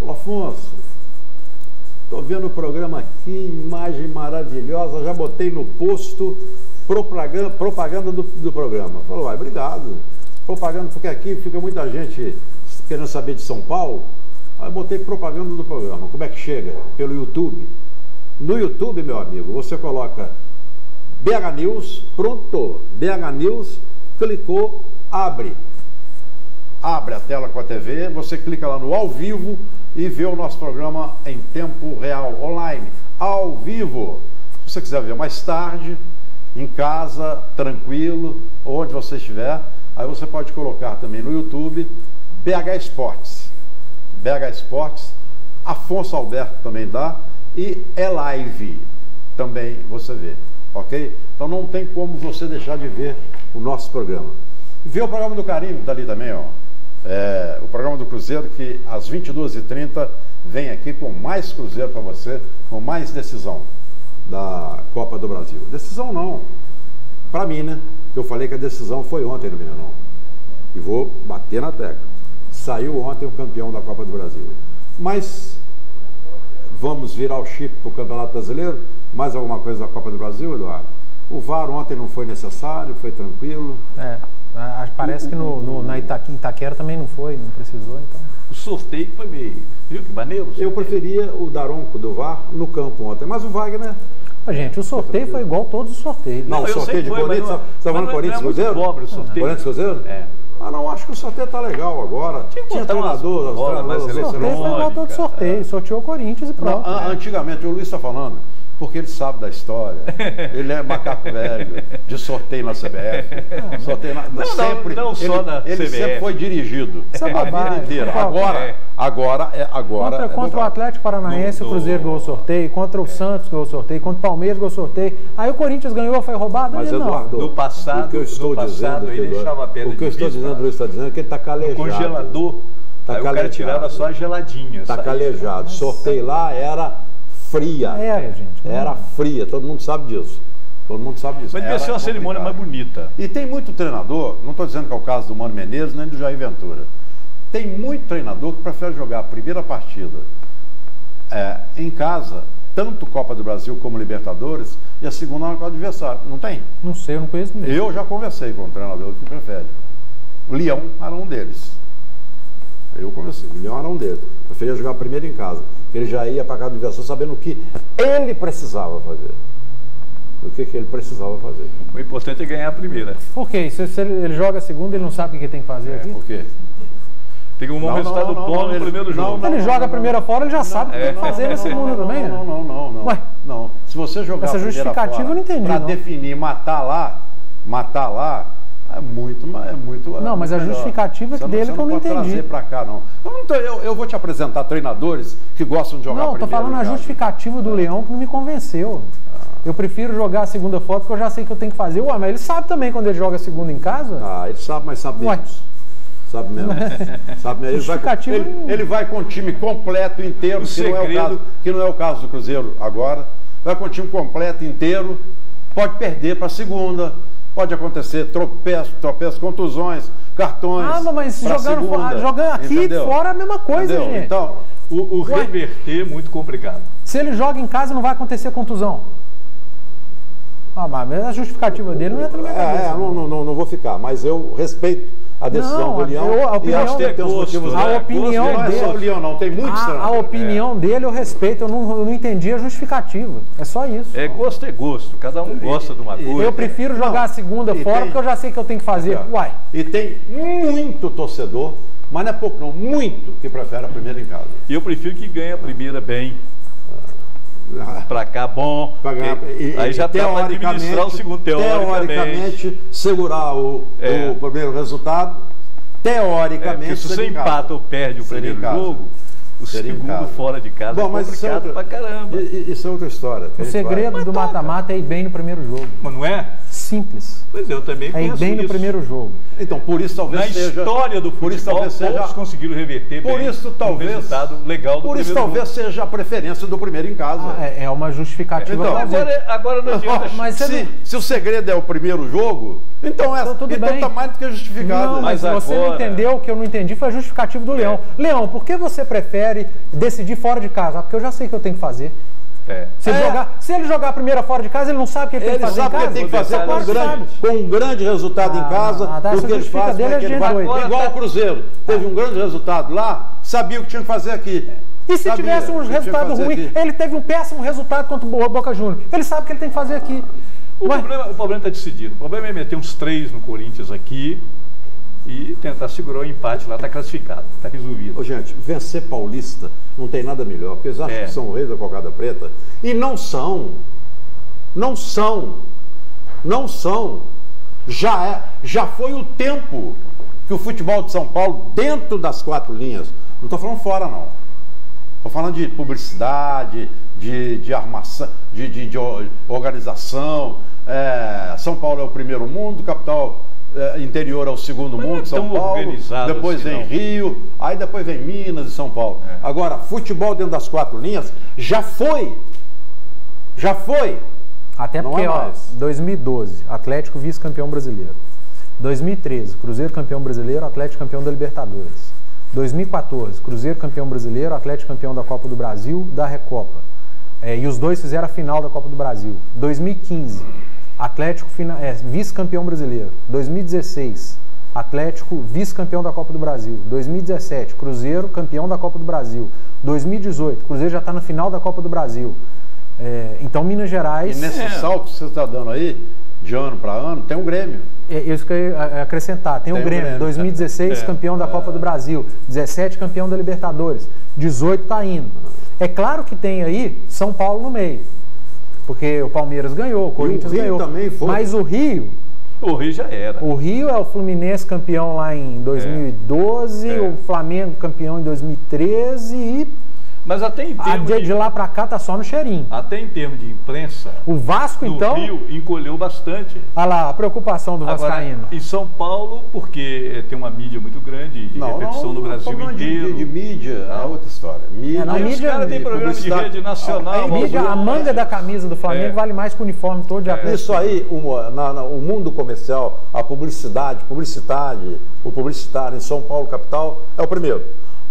Ô Afonso, estou vendo o programa aqui, imagem maravilhosa, já botei no posto propaganda, propaganda do, do programa. Falou, ah, obrigado. Propaganda, porque aqui fica muita gente querendo saber de São Paulo. Aí botei propaganda do programa. Como é que chega? Pelo YouTube. No YouTube, meu amigo, você coloca B H News, pronto. B H News, clicou, abre. Abre a tela com a T V, você clica lá no ao vivo e vê o nosso programa em tempo real, online, ao vivo. Se você quiser ver mais tarde, em casa, tranquilo, onde você estiver, aí você pode colocar também no YouTube, B H Esportes. B H Esportes, Afonso Alberto também dá, e é live também você vê, ok? Então não tem como você deixar de ver o nosso programa. Vê o programa do Carinho dali também, ó. É, o programa do Cruzeiro, que às vinte e duas e trinta vem aqui com mais Cruzeiro para você, com mais decisão da Copa do Brasil. Decisão não, para mim, né? Eu falei que a decisão foi ontem no Mineirão. E vou bater na tecla. Saiu ontem o campeão da Copa do Brasil. Mas vamos virar o chip para o Campeonato Brasileiro? Mais alguma coisa da Copa do Brasil, Eduardo? O V A R ontem não foi necessário, foi tranquilo. É. Parece que no, no, na Ita, Itaquera também não foi, não precisou, então. O sorteio foi meio, viu que maneiro? Eu preferia o Daronco do V A R no campo ontem, mas o Wagner... Ah, gente, o sorteio foi igual todos os sorteios. Não, não o sorteio de foi, Corinthians, você está falando Corinthians Cruzeiro? Corinthians Cruzeiro? É. Ah, não, acho que o sorteio tá legal agora. Tinha, Tinha treinador, os treinadores... O sorteio foi igual todo sorteio, é. Sorteou o Corinthians e pronto. Não, né? Antigamente, o Luiz está falando... Porque ele sabe da história, ele é macaco velho, de sorteio na C B F. Sorteio na, não, sempre, não, não só ele, na ele C B F. Sempre foi dirigido é a vida inteira. Agora, é. agora, é, agora Contra, é contra o Atlético Paranaense, não, o Cruzeiro ganhou o sorteio, contra o é. Santos ganhou o sorteio, contra o Palmeiras ganhou o sorteio. Aí o Corinthians ganhou, foi roubado, mas ele não. Eduardo, no passado, o que eu estou dizendo, ele deixava a pedra de vista. O que eu estou dizendo, Luiz está dizendo, é que ele está calejado. O congelador, tá aí calejado. O cara tirava só a geladinha. Está calejado. Sorteio lá era... Fria. Era, gente. Era fria, todo mundo sabe disso. Todo mundo sabe disso. Mas devia ser uma cerimônia mais bonita. E tem muito treinador, não estou dizendo que é o caso do Mano Menezes nem do Jair Ventura. Tem muito treinador que prefere jogar a primeira partida é, em casa, tanto Copa do Brasil como Libertadores, e a segunda na com o adversário. Não tem? Não sei, eu não conheço ninguém. Eu já conversei com um treinador que prefere. O Leão era um deles. Eu comecei, o William era um deles. Preferia jogar primeiro em casa. Ele já ia para casa do adversário sabendo o que ele precisava fazer. O que, que ele precisava fazer. O importante é ganhar a primeira. Por quê? Se, se ele, ele joga a segunda, ele não sabe o que, que tem que fazer é, aqui? Por quê? Tem um bom resultado bom no ele, primeiro jogo. Não, não, ele não, joga não, a primeira não, fora, ele já não, sabe o que é, tem que fazer na segunda também. Não, não, não, não. Ué, não. Se você jogar essa justificativa fora, eu não entendi. Para definir, matar lá, matar lá. É muito, é muito. Não, é muito mas a melhor. Justificativa você dele não, que eu não entendi. Trazer pra cá, não. Eu, não tô, eu, eu vou te apresentar treinadores que gostam de jogar. Não, tô falando a justificativa do Leão que não me convenceu. Ah. Eu prefiro jogar a segunda fora porque eu já sei que eu tenho que fazer. Ué, mas ele sabe também quando ele joga a segunda em casa? Ah, ele sabe, mas sabe menos. Sabe mesmo. Sabe mesmo. Ele, vai, ele, ele vai com o time completo, inteiro, que não, é o caso, que não é o caso do Cruzeiro agora. Vai com o time completo, inteiro. Pode perder para a segunda. Pode acontecer tropeço, tropeço, contusões, cartões. Ah, mas jogaram, segunda, jogar aqui entendeu? Fora é a mesma coisa, entendeu? Gente. Então, o, o reverter é muito complicado. Se ele joga em casa, não vai acontecer contusão. Ah, mas a justificativa dele não entra na minha cabeça. É, não, não, não, não vou ficar, mas eu respeito a decisão não, do Leão. A, a opinião, e tem gosto, motivos, a né? opinião gosto, dele. Não é só o Leão, não, tem muito estranho. A, a opinião é. dele eu respeito, eu não, eu não entendi a justificativa. É só isso. É gosto é gosto, cada um gosta e, de uma coisa. Eu prefiro jogar não, a segunda fora tem, porque eu já sei que eu tenho que fazer. Cara, uai. E tem muito torcedor, mas não é pouco não, muito que prefere a primeira em casa. E eu prefiro que ganhe a primeira bem. Pra cá, bom. Pra ganhar, e, aí já tem para administrar o segundo, teoricamente. Teoricamente, segurar o, é. o primeiro resultado. Teoricamente. É, se você empata ou perde o primeiro jogo, o segundo fora de casa bom, é complicado outra, pra caramba. Isso é outra história. O segredo do mata-mata é ir bem no primeiro jogo. Mas não é? Simples. Pois é, eu também é ir bem isso. no primeiro jogo. Então, por isso talvez Na seja... Na história do futebol, todos seja... conseguiram reverter por bem isso, talvez, um resultado legal do Por isso talvez jogo. seja a preferência do primeiro em casa. Ah, é, é uma justificativa. Então, agora, agora não adianta... Mas se, não... se o segredo é o primeiro jogo, então é então, tudo então bem. Tá mais do que justificado. Não, mas, mas você agora... não entendeu, o que eu não entendi foi a justificativa do é. Leão. Leão, por que você prefere decidir fora de casa? Ah, porque eu já sei o que eu tenho que fazer. É. Se, ele é. jogar, se ele jogar a primeira fora de casa, ele não sabe o que ele, ele tem que fazer sabe em casa. Ele tem que fazer com um, grande, com um grande resultado ah, em casa. Ah, tá, o que ele faz dele é ele vai... Igual tá... o Cruzeiro. Teve um grande resultado lá, sabia o que tinha que fazer aqui. E se sabia, tivesse um resultado ruim, aqui. ele teve um péssimo resultado contra o Boca Juniors. Ele sabe o que ele tem que fazer aqui. O Mas... problema está decidido. O problema é meter uns três no Corinthians aqui e tentar segurar o empate lá, está classificado, está resolvido. Ô, gente, vencer paulista não tem nada melhor, porque eles acham é. que são reis da cocada preta, e não são, não são, não são, já, é, já foi o tempo que o futebol de São Paulo, dentro das quatro linhas, não estou falando fora não, estou falando de publicidade, de, de armação, de, de, de organização, é, São Paulo é o primeiro mundo, capital... interior ao segundo mundo, é São Paulo, depois assim, vem não. Rio, aí depois vem Minas e São Paulo. É. Agora, futebol dentro das quatro linhas já foi. Já foi. Até não porque, é ó, dois mil e doze, Atlético vice-campeão brasileiro. dois mil e treze, Cruzeiro campeão brasileiro, Atlético campeão da Libertadores. dois mil e quatorze, Cruzeiro campeão brasileiro, Atlético campeão da Copa do Brasil, da Recopa. É, e os dois fizeram a final da Copa do Brasil. dois mil e quinze, Atlético é, vice-campeão brasileiro. dois mil e dezesseis, Atlético vice-campeão da Copa do Brasil. dois mil e dezessete, Cruzeiro campeão da Copa do Brasil. dois mil e dezoito, Cruzeiro já está na final da Copa do Brasil. É, então Minas Gerais... E nesse é. salto que você está dando aí, de ano para ano, tem um Grêmio. É, isso que eu ia acrescentar, tem, tem um Grêmio. Grêmio. dois mil e dezesseis, é. campeão da Copa é. do Brasil. dezessete, campeão da Libertadores. dezoito está indo. É claro que tem aí São Paulo no meio. Porque o Palmeiras ganhou, o Corinthians o ganhou. Também foi. Mas o Rio... O Rio já era. O Rio é o Fluminense campeão lá em dois mil e doze, é. É. o Flamengo campeão em dois mil e treze e... Mas até em termos de... de lá pra cá tá só no cheirinho. Até em termos de imprensa... O Vasco, então... O Rio encolheu bastante. Olha lá, a preocupação do vascaíno. Em São Paulo, porque tem uma mídia muito grande, de não, repercussão não, no Brasil inteiro. De, de mídia, é outra história. Mídia, é, não, mídia, os caras têm programa de rede nacional. A, mídia, a manga da camisa do Flamengo é. vale mais que o uniforme todo de é. Atlético. Isso aí, uma, na, na, o mundo comercial, a publicidade, publicidade, o publicitário em São Paulo, capital, é o primeiro.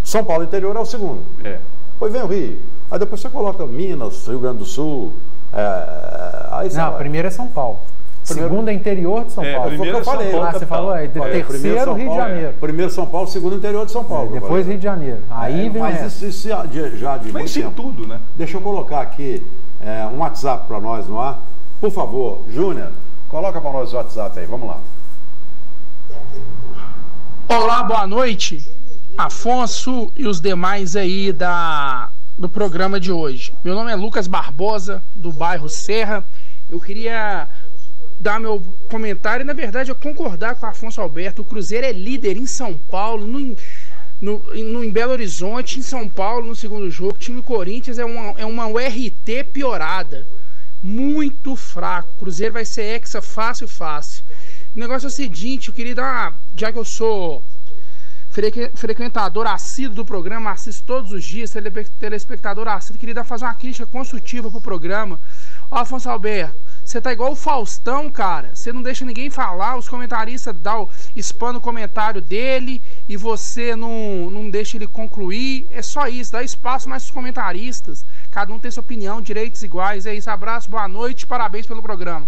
São Paulo interior é o segundo. É. Depois vem o Rio, aí depois você coloca Minas, Rio Grande do Sul, é... aí você Não, vai. primeiro é São Paulo, primeiro... segundo é interior de São Paulo. É, primeiro eu falei. Paulo, ah, você falou, é, falei, terceiro Rio de Janeiro. É. Primeiro São Paulo, segundo interior de São Paulo. É, depois Rio de Janeiro, aí é, vem... Mas isso, isso já de mas muito tempo. tudo, né? Deixa eu colocar aqui é, um WhatsApp para nós no ar. Por favor, Júnior, coloca para nós o WhatsApp aí, vamos lá. Olá, boa noite. Afonso e os demais aí da, do programa de hoje. Meu nome é Lucas Barbosa, do bairro Serra. Eu queria dar meu comentário e, na verdade, eu concordar com o Afonso Alberto. O Cruzeiro é líder em São Paulo, no, no, no, em Belo Horizonte, em São Paulo, no segundo jogo. O time do Corinthians é uma, é uma U R T piorada. muito fraco. O Cruzeiro vai ser hexa fácil, fácil. O negócio é o seguinte, eu queria dar, já que eu sou frequentador assíduo do programa, assisto todos os dias, telespectador assíduo, queria dar, fazer uma crítica construtiva pro programa. Ó, Afonso Alberto, você tá igual o Faustão, cara. Você não deixa ninguém falar, os comentaristas dão spam no comentário dele e você não, não deixa ele concluir. É só isso, dá espaço mais pros comentaristas. Cada um tem sua opinião, direitos iguais. É isso, abraço, boa noite, parabéns pelo programa.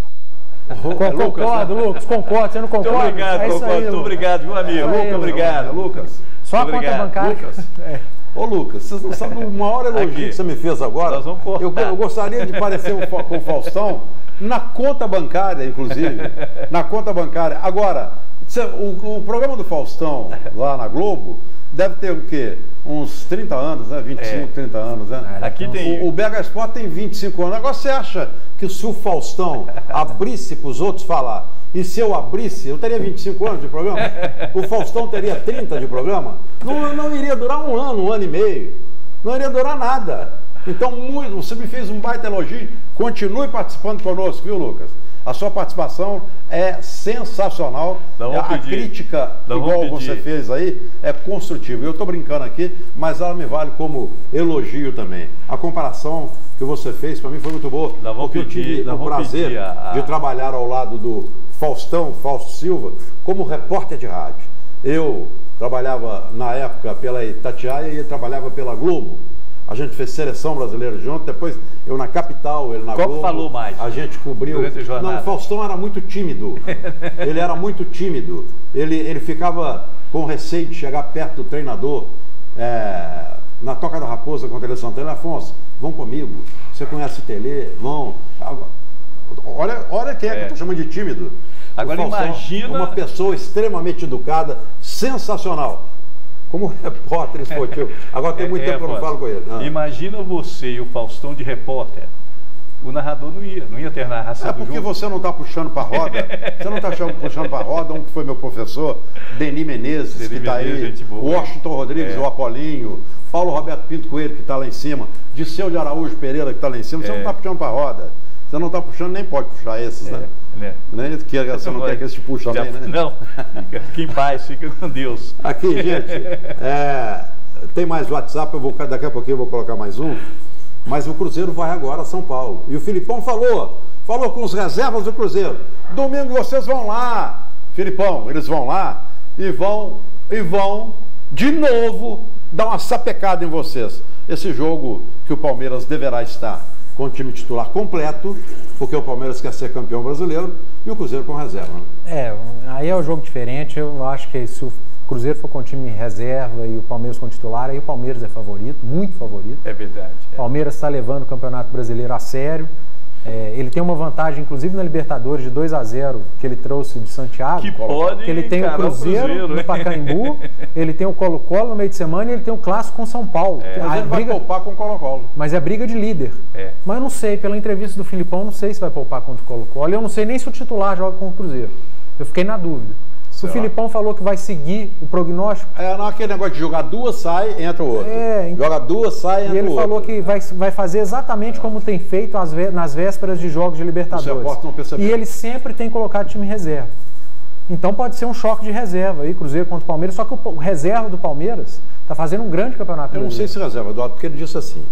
Concordo, Lucas, né? Lucas, concordo, você não concorda? Muito obrigado, é concordo, aí, muito obrigado, meu amigo. É, Lucas, obrigado, Lucas. Só a conta bancária. Lucas. É. Ô Lucas, vocês não sabem o maior elogio aqui que você me fez agora. Nós vamos eu, eu gostaria de parecer com o Faustão na conta bancária, inclusive. Na conta bancária. Agora, o, o programa do Faustão lá na Globo deve ter o quê? Uns trinta anos, né? vinte e cinco, é. trinta anos, né? Aqui então, tem... O, o B H Sport tem vinte e cinco anos. Agora você acha que se o Faustão abrisse para os outros falar, e se eu abrisse, eu teria vinte e cinco anos de programa? O Faustão teria trinta de programa? Não, não iria durar um ano, um ano e meio. Não iria durar nada. Então, muito, você me fez um baita elogio. Continue participando conosco, viu, Lucas? A sua participação é sensacional. Não, a pedir. Crítica, não, igual você fez aí, é construtiva. Eu estou brincando aqui, mas ela me vale como elogio também. A comparação que você fez para mim foi muito boa, não, porque pedir, eu tive o prazer a... de trabalhar ao lado do Faustão, Fausto Silva, como repórter de rádio. Eu trabalhava na época pela Itatiaia e ele trabalhava pela Globo. A gente fez seleção brasileira junto, depois eu na Capital, ele na Globo. Qual falou mais? A gente cobriu... Não, o Faustão era muito tímido. Ele era muito tímido. Ele, ele ficava com receio de chegar perto do treinador. É, na Toca da Raposa contra ele, Santana, Afonso, vão comigo. Você conhece o Telê? Vão. Olha, olha quem é, é que eu tô chamando de tímido. Agora Faustão, imagina... Uma pessoa extremamente educada, sensacional. Como repórter esportivo. Agora tem muito é, tempo é, que eu não falo com ele. Não. Imagina você e o Faustão de repórter. O narrador não ia, não ia ter narração. É do porque jogo. Você não está puxando para a roda. Você não está puxando para a roda um que foi meu professor, Denis Menezes, Denis que está aí. Boa, Washington é. Rodrigues, é. O Apolinho. Paulo Roberto Pinto Coelho, que está lá em cima. Dirceu de Araújo Pereira, que está lá em cima. Você é. não está puxando para a roda. Você não está puxando, nem pode puxar esses, é. né? É. Nem que, você não quer que eles te puxem também, né? Não, fica, fica em paz, fica com Deus. Aqui, gente, é, tem mais WhatsApp, eu vou, daqui a pouquinho eu vou colocar mais um. Mas o Cruzeiro vai agora a São Paulo. E o Filipão falou, falou com os reservas do Cruzeiro. Domingo vocês vão lá, Filipão, eles vão lá e vão, e vão de novo dar uma sapecada em vocês. Esse jogo que o Palmeiras deverá estar com o time titular completo, porque o Palmeiras quer ser campeão brasileiro e o Cruzeiro com reserva. É, aí é um jogo diferente. Eu acho que se o Cruzeiro for com o time em reserva e o Palmeiras com o titular, aí o Palmeiras é favorito, muito favorito. É verdade. O Palmeiras está levando o Campeonato Brasileiro a sério. É, ele tem uma vantagem, inclusive na Libertadores, de dois a zero, que ele trouxe de Santiago. Que pode que ele tem o Cruzeiro, Cruzeiro no Pacaembu, ele tem o Colo-Colo no meio de semana e ele tem o Clássico com São Paulo. É, mas ele briga... vai poupar com o Colo-Colo. Mas é briga de líder. É. Mas eu não sei, pela entrevista do Filipão, eu não sei se vai poupar contra o Colo-Colo. Eu não sei nem se o titular joga com o Cruzeiro. Eu fiquei na dúvida. Sei o Filipão lá. Falou que vai seguir o prognóstico. É, não, aquele negócio de jogar duas, sai, entra o outro. É, então... Joga duas, sai, entra o outro. E ele falou outro. que vai, vai fazer exatamente é. como tem feito às vé nas vésperas de jogos de Libertadores. Não e ele sempre tem colocado time reserva. Então pode ser um choque de reserva aí, Cruzeiro contra o Palmeiras. Só que o, o reserva do Palmeiras está fazendo um grande campeonato. Eu não sei se reserva, Eduardo, porque ele disse assim.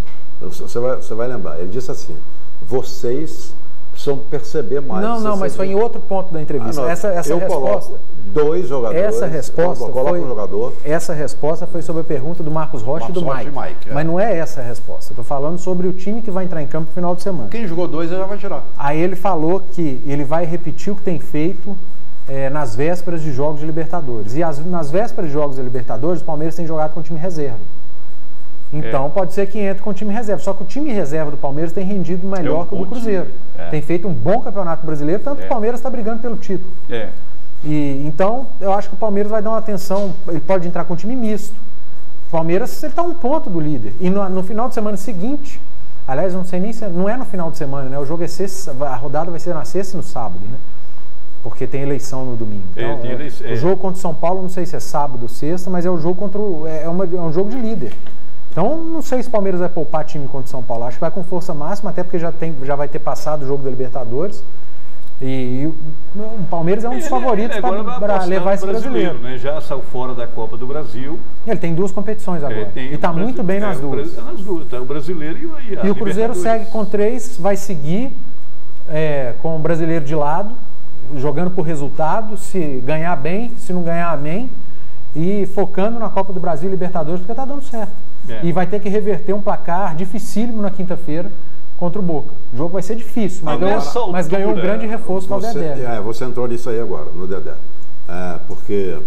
Você vai, você vai lembrar, ele disse assim. Vocês... precisam perceber mais. Não, não, mas foi em outro ponto da entrevista. Ah, essa essa eu resposta, coloco dois jogadores. Essa resposta foi, um jogador. Essa resposta foi sobre a pergunta do Marcos Rocha Marcos e do Mike. E Mike é. Mas não é essa a resposta. Estou falando sobre o time que vai entrar em campo no final de semana. Quem jogou dois já vai tirar. Aí ele falou que ele vai repetir o que tem feito é, nas vésperas de jogos de Libertadores. E as, nas vésperas de jogos de Libertadores, o Palmeiras tem jogado com o time reserva. Então é. pode ser que entre com o time reserva. Só que o time reserva do Palmeiras tem rendido melhor é um que o do Cruzeiro. É. Tem feito um bom campeonato brasileiro, tanto é. que o Palmeiras está brigando pelo título. É. E, então, eu acho que o Palmeiras vai dar uma atenção, ele pode entrar com um time misto. O Palmeiras está um ponto do líder. E no, no final de semana seguinte, aliás, eu não sei nem se, não é no final de semana, né? O jogo é sexta, a rodada vai ser na sexta e no sábado, né? Porque tem eleição no domingo. Então, é, eleição, é. O jogo contra o São Paulo, não sei se é sábado ou sexta, mas é o jogo contra o, é, uma, é um jogo de líder. Então, não sei se o Palmeiras vai poupar time contra o São Paulo. Acho que vai com força máxima, até porque já, tem, já vai ter passado o jogo da Libertadores. E, e o Palmeiras é um dos favoritos para levar esse brasileiro. brasileiro, né? Já saiu fora da Copa do Brasil. Ele tem duas competições agora. É, e está muito bem nas é, duas. Nas duas, tá? O brasileiro e o E o Cruzeiro segue com três, vai seguir é, com o brasileiro de lado, jogando por resultado, se ganhar bem, se não ganhar, amém. E focando na Copa do Brasil e Libertadores, porque está dando certo. É. E vai ter que reverter um placar dificílimo na quinta-feira contra o Boca. O jogo vai ser difícil, mas, ganhou, altura, mas ganhou um grande reforço com o Dedé. É, você entrou nisso aí agora, no Dedé. É, porque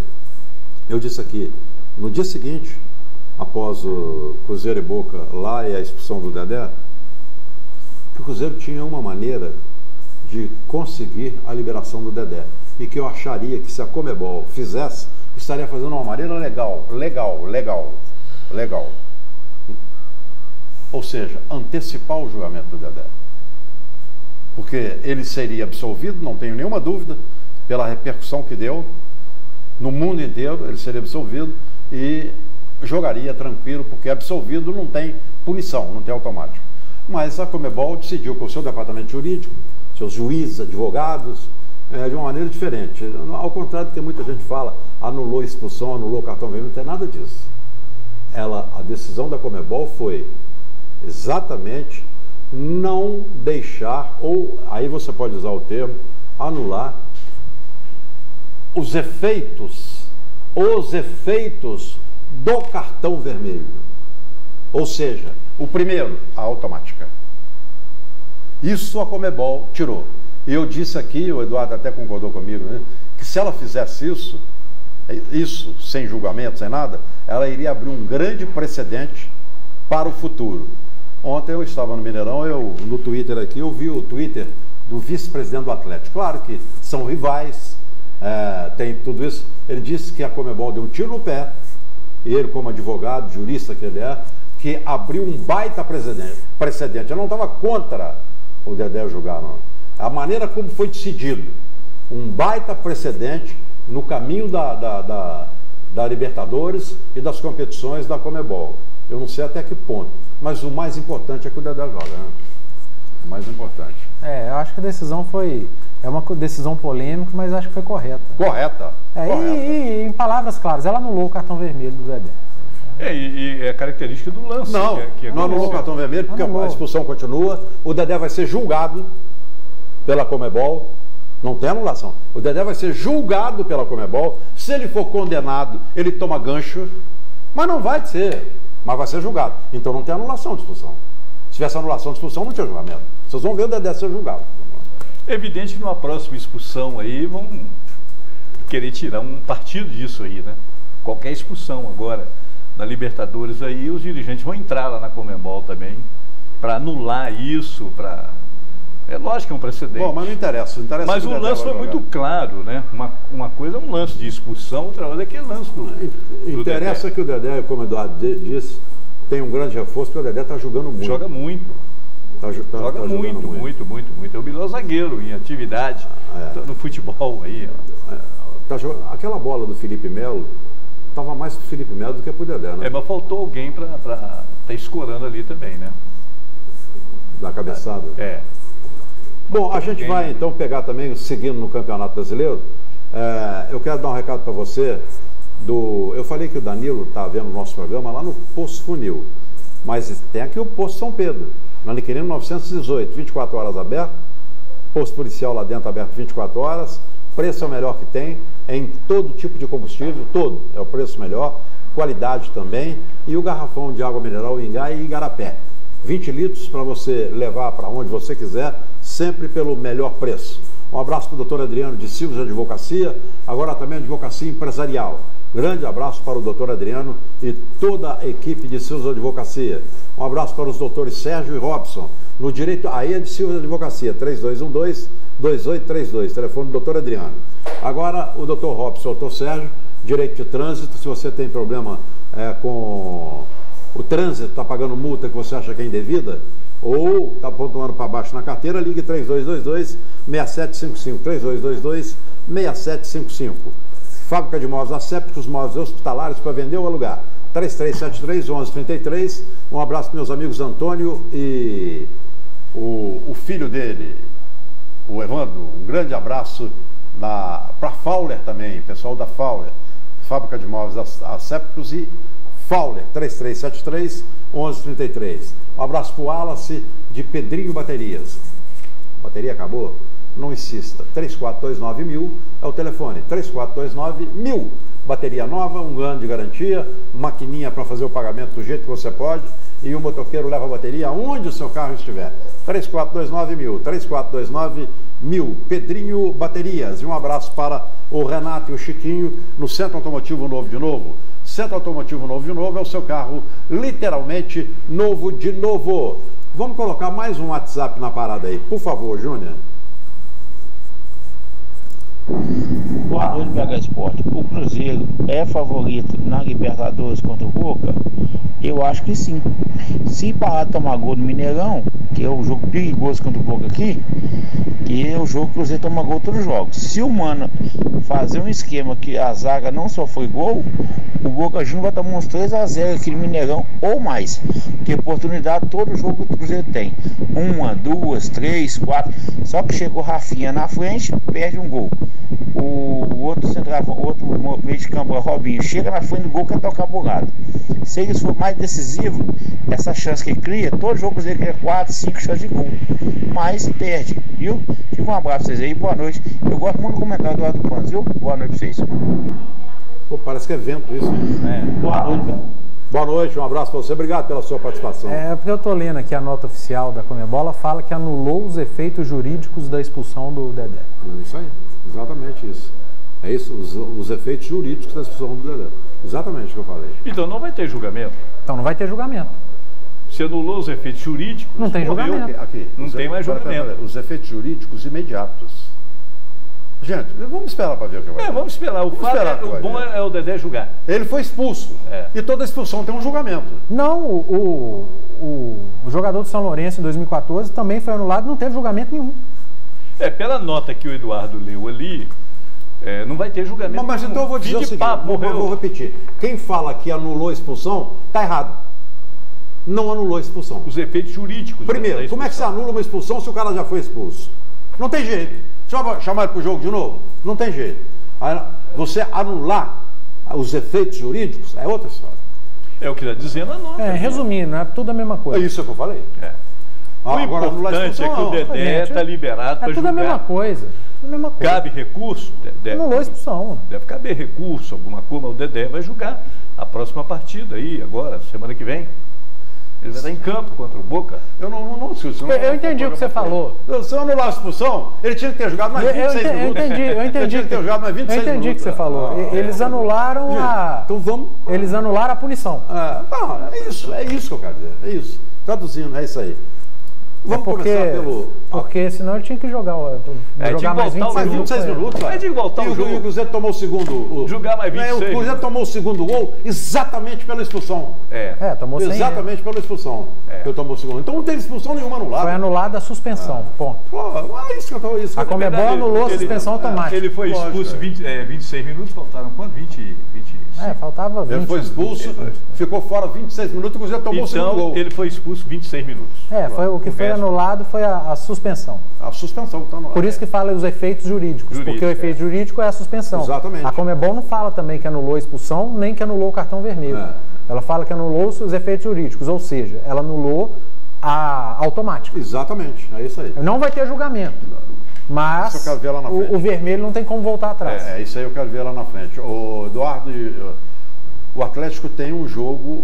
eu disse aqui, no dia seguinte, após o Cruzeiro e Boca lá e a expulsão do Dedé, que o Cruzeiro tinha uma maneira de conseguir a liberação do Dedé. E que eu acharia que se a Comebol fizesse, estaria fazendo uma maneira legal, legal, legal, legal. Ou seja, antecipar o julgamento do Dedé. Porque ele seria absolvido, não tenho nenhuma dúvida, pela repercussão que deu no mundo inteiro, ele seria absolvido e jogaria tranquilo, porque absolvido não tem punição, não tem automático. Mas a Comebol decidiu com o seu departamento jurídico, seus juízes, advogados, é, de uma maneira diferente. Ao contrário do que muita gente fala, anulou a expulsão, anulou o cartão vermelho, não tem nada disso. Ela, a decisão da Comebol foi exatamente não deixar, ou aí você pode usar o termo, anular os efeitos, os efeitos do cartão vermelho. Ou seja, o primeiro, a automática. Isso a Comebol tirou. E eu disse aqui, o Eduardo até concordou comigo, né, que se ela fizesse isso, isso sem julgamento, sem nada, ela iria abrir um grande precedente para o futuro. Ontem eu estava no Mineirão, eu no Twitter aqui, eu vi o Twitter do vice-presidente do Atlético. Claro que são rivais, é, tem tudo isso. Ele disse que a Comebol deu um tiro no pé, e ele como advogado, jurista que ele é, que abriu um baita precedente. Eu não estava contra o Dedé julgar, não. A maneira como foi decidido, um baita precedente no caminho da, da, da, da Libertadores e das competições da Comebol. Eu não sei até que ponto, mas o mais importante é que o Dedé joga, né? O mais importante. É, eu acho que a decisão foi... É uma decisão polêmica, mas acho que foi correta. Correta. É, correta. E, e em palavras claras, ela anulou o cartão vermelho do Dedé. É, e, e é característica do lance. Não, que, que não anulou o cartão vermelho, porque anulou. A expulsão continua. O Dedé vai ser julgado pela Comebol. Não tem anulação. O Dedé vai ser julgado pela Comebol. Se ele for condenado, ele toma gancho. Mas não vai ser... Mas vai ser julgado. Então não tem anulação de expulsão. Se tivesse anulação de expulsão, não tinha julgamento. Vocês vão ver o Dedé ser julgado. É evidente que numa próxima expulsão aí vão querer tirar um partido disso aí, né? Qualquer expulsão agora na Libertadores aí, os dirigentes vão entrar lá na Comebol também para anular isso, para... É lógico que é um precedente. Bom, mas não interessa. Não interessa mas o lance foi muito claro, né? Uma, uma coisa é um lance de expulsão, outra coisa é que é lance do, do Interessa Dedé. Que o Dedé, como o Eduardo disse, tem um grande reforço, porque o Dedé está jogando muito. Joga muito. Tá, tá, Joga tá muito, muito, muito, muito, muito. É o melhor zagueiro em atividade é. no futebol aí. Ó. É, tá jogando, aquela bola do Felipe Melo estava mais pro Felipe Melo do que pro Dedé, né? É, mas faltou alguém para estar tá escorando ali também, né? Da cabeçada. É. Bom, a gente vai então pegar também, seguindo no Campeonato Brasileiro, é, eu quero dar um recado para você, do, eu falei que o Danilo está vendo o nosso programa lá no Poço Funil, mas tem aqui o Poço São Pedro, na Niquirino novecentos e dezoito, vinte e quatro horas aberto, posto policial lá dentro aberto vinte e quatro horas, preço é o melhor que tem, é em todo tipo de combustível, todo, é o preço melhor, qualidade também, e o garrafão de água mineral Ingá e Igarapé, vinte litros para você levar para onde você quiser, sempre pelo melhor preço. Um abraço para o doutor Adriano de Silva, de advocacia, agora também advocacia empresarial. Grande abraço para o doutor Adriano e toda a equipe de Silva Advocacia. Um abraço para os doutores Sérgio e Robson, no direito aí é de Silva Advocacia, três dois um dois, dois oito três dois, telefone do doutor Adriano. Agora o doutor Robson, o doutor Sérgio, direito de trânsito, se você tem problema é, com o trânsito, está pagando multa que você acha que é indevida, ou está pontuando para baixo na carteira, ligue três dois dois dois, seis sete cinco cinco, três dois dois dois, seis sete cinco cinco. Fábrica de móveis assépticos, móveis hospitalares para vender ou alugar. três três sete três, onze trinta e três. Um abraço para meus amigos Antônio e o, o filho dele, o Evandro. Um grande abraço para Fauler também, pessoal da Fauler, Fábrica de Móveis Assépticos e Fauler, três três sete três, onze trinta e três. Um abraço para o Wallace de Pedrinho Baterias. Bateria acabou? Não insista. três quatro dois nove mil é o telefone. três quatro dois nove mil. Bateria nova, um ano de garantia, maquininha para fazer o pagamento do jeito que você pode e o motoqueiro leva a bateria onde o seu carro estiver. três quatro dois nove mil. três quatro dois nove mil. Pedrinho Baterias. E um abraço para o Renato e o Chiquinho no Centro Automotivo Novo de Novo. Centro Automotivo Novo de Novo é o seu carro literalmente novo de novo. Vamos colocar mais um WhatsApp na parada aí, por favor, Júnior. Boa noite, B H Esporte. O Cruzeiro é favorito na Libertadores contra o Boca? Eu acho que sim. Se parar de tomar gol no Mineirão, que é o jogo perigoso contra o Boca aqui, que é o jogo que o Cruzeiro toma gol todos os jogos. Se o Mano fazer um esquema que a zaga não só foi gol, o Boca Juniors vai tomar uns três a zero aqui no Mineirão ou mais. Porque oportunidade todo jogo que o Cruzeiro tem. Uma, duas, três, quatro. Só que chegou Rafinha na frente, perde um gol. O outro centroavante, o outro meio de campo, Robinho, chega na frente do gol, quer tocar pro lado. Se ele for mais decisivo, essa chance que ele cria, todo jogo ele cria quatro, cinco chances de gol, mas perde, viu? Fica um abraço pra vocês aí, boa noite. Eu gosto muito do comentário do Eduardo Pons, viu? Boa noite pra vocês. Pô, parece que é vento isso, né? É. Boa noite, cara. Boa noite, um abraço pra você, obrigado pela sua participação. É, porque eu tô lendo aqui a nota oficial da Comebola, fala que anulou os efeitos jurídicos da expulsão do Dedé. Isso aí, exatamente isso. É isso, os, os efeitos jurídicos da expulsão do Dedé. Exatamente o que eu falei. Então não vai ter julgamento? Então não vai ter julgamento. Se anulou os efeitos jurídicos... Não tem julgamento. Aqui, aqui, não tem mais julgamento. Pera, pera, os efeitos jurídicos imediatos. Gente, vamos esperar para ver o que vai. É, vamos esperar. O, vamos fato esperar é, o bom é, é o Dedé julgar. Ele foi expulso. É. E toda expulsão tem um julgamento. Não, o, o, o jogador do São Lourenço em dois mil e quatorze também foi anulado e não teve julgamento nenhum. É, pela nota que o Eduardo leu ali, é, não vai ter julgamento. Mas, mas então eu vou dizer o seguinte, papo, eu vou repetir. Quem fala que anulou a expulsão, está errado. Não anulou a expulsão. Os efeitos jurídicos. Primeiro, como é que se anula uma expulsão se o cara já foi expulso? Não tem jeito. Chama, chamar ele para o jogo de novo? Não tem jeito. Você anular os efeitos jurídicos é outra história. É o que está dizendo a nota. É, resumindo, é tudo a mesma coisa. É isso que eu falei. É. Ah, o agora importante é que o Dedé está liberado para jogar. É tudo a mesma coisa. A mesma coisa. Cabe recurso? Deve, anulou a expulsão. Deve caber recurso, alguma coisa. O Dedé vai jogar a próxima partida aí, agora, semana que vem. Ele vai estar em campo contra o Boca. Eu não, não, não, se não eu, eu entendi o que você falou. Se eu anular a expulsão, ele tinha que ter jogado mais vinte e seis eu, eu minutos. Eu entendi, eu entendi. Ele tinha que ter jogado mais vinte e seis minutos. Eu entendi o que você falou. Ah, eles anularam gente, a. Então vamos. Eles anularam a punição. Ah, não, é isso, é isso que eu quero dizer. É isso. Traduzindo, é isso aí. Vamos é porque, começar pelo. Porque senão ele tinha que jogar, é, jogar mais vinte e seis minutos. É de voltar o jogo. E o Cruzeiro tomou o segundo. O, jogar mais vinte e seis. É, o Cruzeiro tomou o segundo gol exatamente pela expulsão. É, é tomou exatamente pela expulsão. É. Que eu tomou o segundo. Então não teve expulsão nenhuma anulada. Foi anulada a suspensão. É. Ponto. Pô, é isso que eu tô, isso a Conmebol anulou a suspensão ele, automática. Ele foi expulso em é, vinte e seis minutos, faltaram quanto? vinte, vinte. É, faltava vinte. Ele foi expulso, vinte, ficou fora vinte e seis minutos, o Cruzeiro tomou então, o segundo gol. Ele foi expulso vinte e seis minutos. É, foi, o que o foi resto. Anulado foi a, a suspensão. A suspensão que está anulada. Por isso que fala os efeitos jurídicos, Jurídico, porque o efeito é. jurídico é a suspensão. Exatamente. A Comebol não fala também que anulou a expulsão, nem que anulou o cartão vermelho. É. Ela fala que anulou os efeitos jurídicos, ou seja, ela anulou a automática. Exatamente, é isso aí. Não vai ter julgamento. Mas isso eu quero ver lá na frente. O, o vermelho não tem como voltar atrás. É, isso aí eu quero ver lá na frente. O Eduardo, o Atlético tem um jogo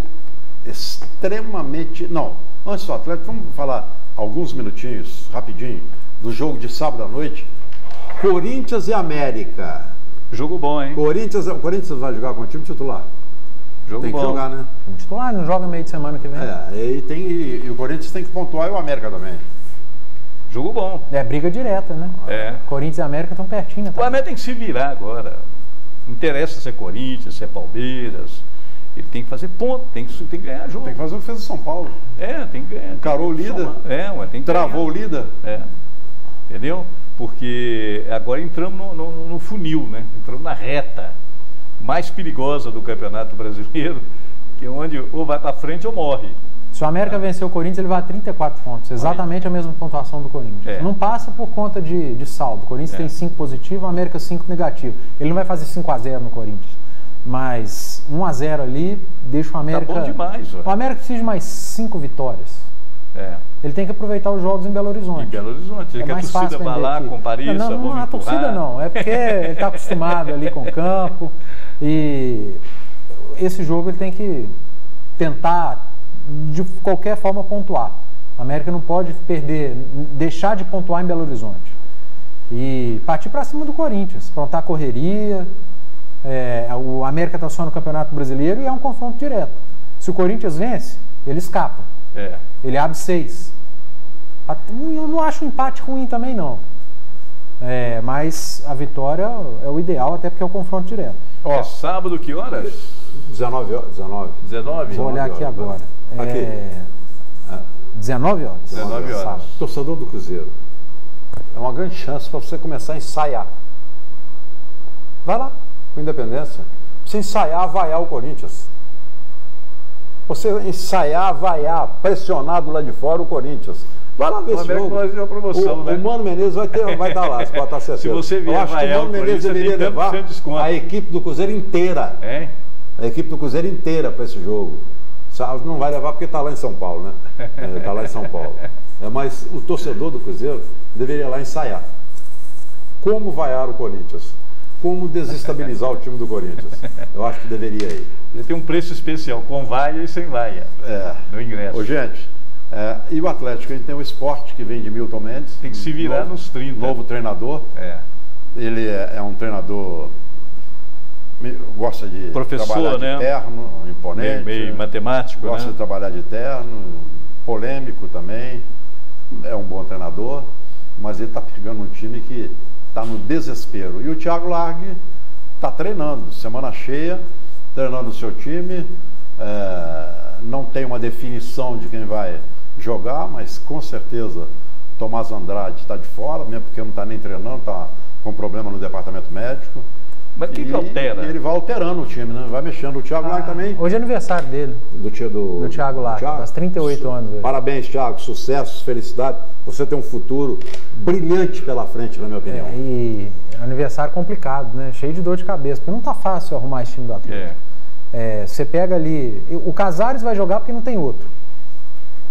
extremamente... Não, antes do Atlético, vamos falar alguns minutinhos, rapidinho, do jogo de sábado à noite. Corinthians e América. Jogo bom, hein? Corinthians, o Corinthians vai jogar com o time titular. Jogo tem que bom. jogar, né? O titular não joga meio de semana que vem. É, e, tem, e, e o Corinthians tem que pontuar e o América também. Jogo bom. É briga direta, né? É. Corinthians e América estão pertinho. Tá? O América tem que se virar agora. Não interessa se é Corinthians, se é Palmeiras. Ele tem que fazer ponto, tem que, tem que ganhar jogo. Tem que fazer o que fez o São Paulo. É, tem que ganhar. Encarou o líder. É, ué, tem que Travou ganhar. o líder. É. Entendeu? Porque agora entramos no, no, no funil, né? Entramos na reta mais perigosa do Campeonato Brasileiro. que onde ou vai para frente ou morre. Se o América é. vencer o Corinthians, ele vai a trinta e quatro pontos. Exatamente a mesma pontuação do Corinthians. É. Não passa por conta de, de saldo. O Corinthians é. tem cinco positivo, o América cinco negativo. Ele não vai fazer cinco a zero no Corinthians. Mas um a zero ali deixa o América... Tá bom demais. Ó. O América precisa de mais cinco vitórias. É. Ele tem que aproveitar os jogos em Belo Horizonte. Em Belo Horizonte. Ele é mais fácil vender aqui. Com Paris, não, não, não a torcida não. É porque ele está acostumado ali com o campo. E esse jogo ele tem que tentar... de qualquer forma pontuar. A América não pode perder, deixar de pontuar em Belo Horizonte e partir para cima do Corinthians, prontar a correria. É, o América está só no Campeonato Brasileiro e é um confronto direto. Se o Corinthians vence, ele escapa. É. Ele abre seis. Eu não acho um empate ruim também não. É, mas a vitória é o ideal, até porque é um confronto direto. Ó, é sábado que horas? dezenove horas. dezenove? dezenove? Vou olhar aqui agora. Aqui. É... dezenove horas. dezenove horas. Torcedor do Cruzeiro, é uma grande chance para você começar a ensaiar. Vai lá, com Independência. Você ensaiar, vaiar o Corinthians. Você ensaiar, vaiar, pressionado lá de fora o Corinthians. Vai lá ver esse jogo. Uma promoção, o, né? o Mano Menezes vai estar vai tá lá, se botar certeza. Se você vier, eu acho que o Mano Menezes deveria levar a equipe do Cruzeiro inteira. É? A equipe do Cruzeiro inteira para esse jogo. Não vai levar porque está lá em São Paulo, né? Está lá em São Paulo. É, mas o torcedor do Cruzeiro deveria lá ensaiar. Como vaiar o Corinthians? Como desestabilizar o time do Corinthians? Eu acho que deveria ir. Ele tem um preço especial, com vaia e sem vaia. É. No ingresso. Ô, gente, é, e o Atlético? A gente tem o Sport, que vem de Milton Mendes. Tem que se virar novo, nos trinta. Novo treinador. É. Ele é, é um treinador... Gosta de Professor, trabalhar de né? terno, imponente. Meio, meio matemático, Gosta né? de trabalhar de terno, polêmico também. É um bom treinador, mas ele está pegando um time que está no desespero. E o Thiago Largue está treinando, semana cheia, treinando o seu time. É, não tem uma definição de quem vai jogar, mas com certeza Tomás Andrade está de fora, mesmo porque não está nem treinando, está com problema no departamento médico. Mas quem que altera? Ele vai alterando o time, né? Vai mexendo. O Thiago ah, Largue também. Hoje é aniversário dele. Do, do, do, do Thiago Largue, faz trinta e oito anos. Hoje. Parabéns, Thiago. Sucesso, felicidade. Você tem um futuro brilhante pela frente, na minha opinião. É, e aniversário complicado, né? Cheio de dor de cabeça. Porque não tá fácil arrumar esse time do Atlético. É. É, você pega ali... O Cazares vai jogar porque não tem outro.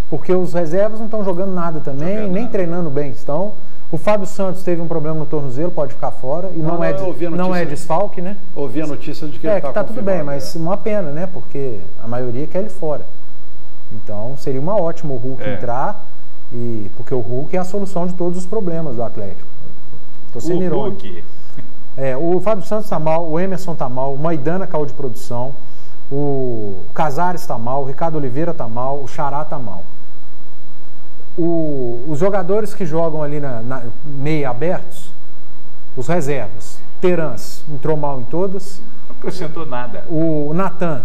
Porque os reservas não estão jogando nada também, jogando nem nada. Treinando bem estão. O Fábio Santos teve um problema no tornozelo, pode ficar fora. E não, não, é, de, não é desfalque, né? Ouvi a notícia de que é, ele está tá tudo bem, mas é. uma pena, né? Porque a maioria quer ele fora. Então seria uma ótima o Hulk é. entrar, e, porque o Hulk é a solução de todos os problemas do Atlético. Tô sendo o irônico. Hulk. É, o Fábio Santos está mal, o Emerson está mal, o Maidana caiu de produção, o Cazares está mal, o Ricardo Oliveira está mal, o Xará está mal. O, os jogadores que jogam ali na, na meia abertos, os reservas, Terans entrou mal em todas, não acrescentou nada. O Natan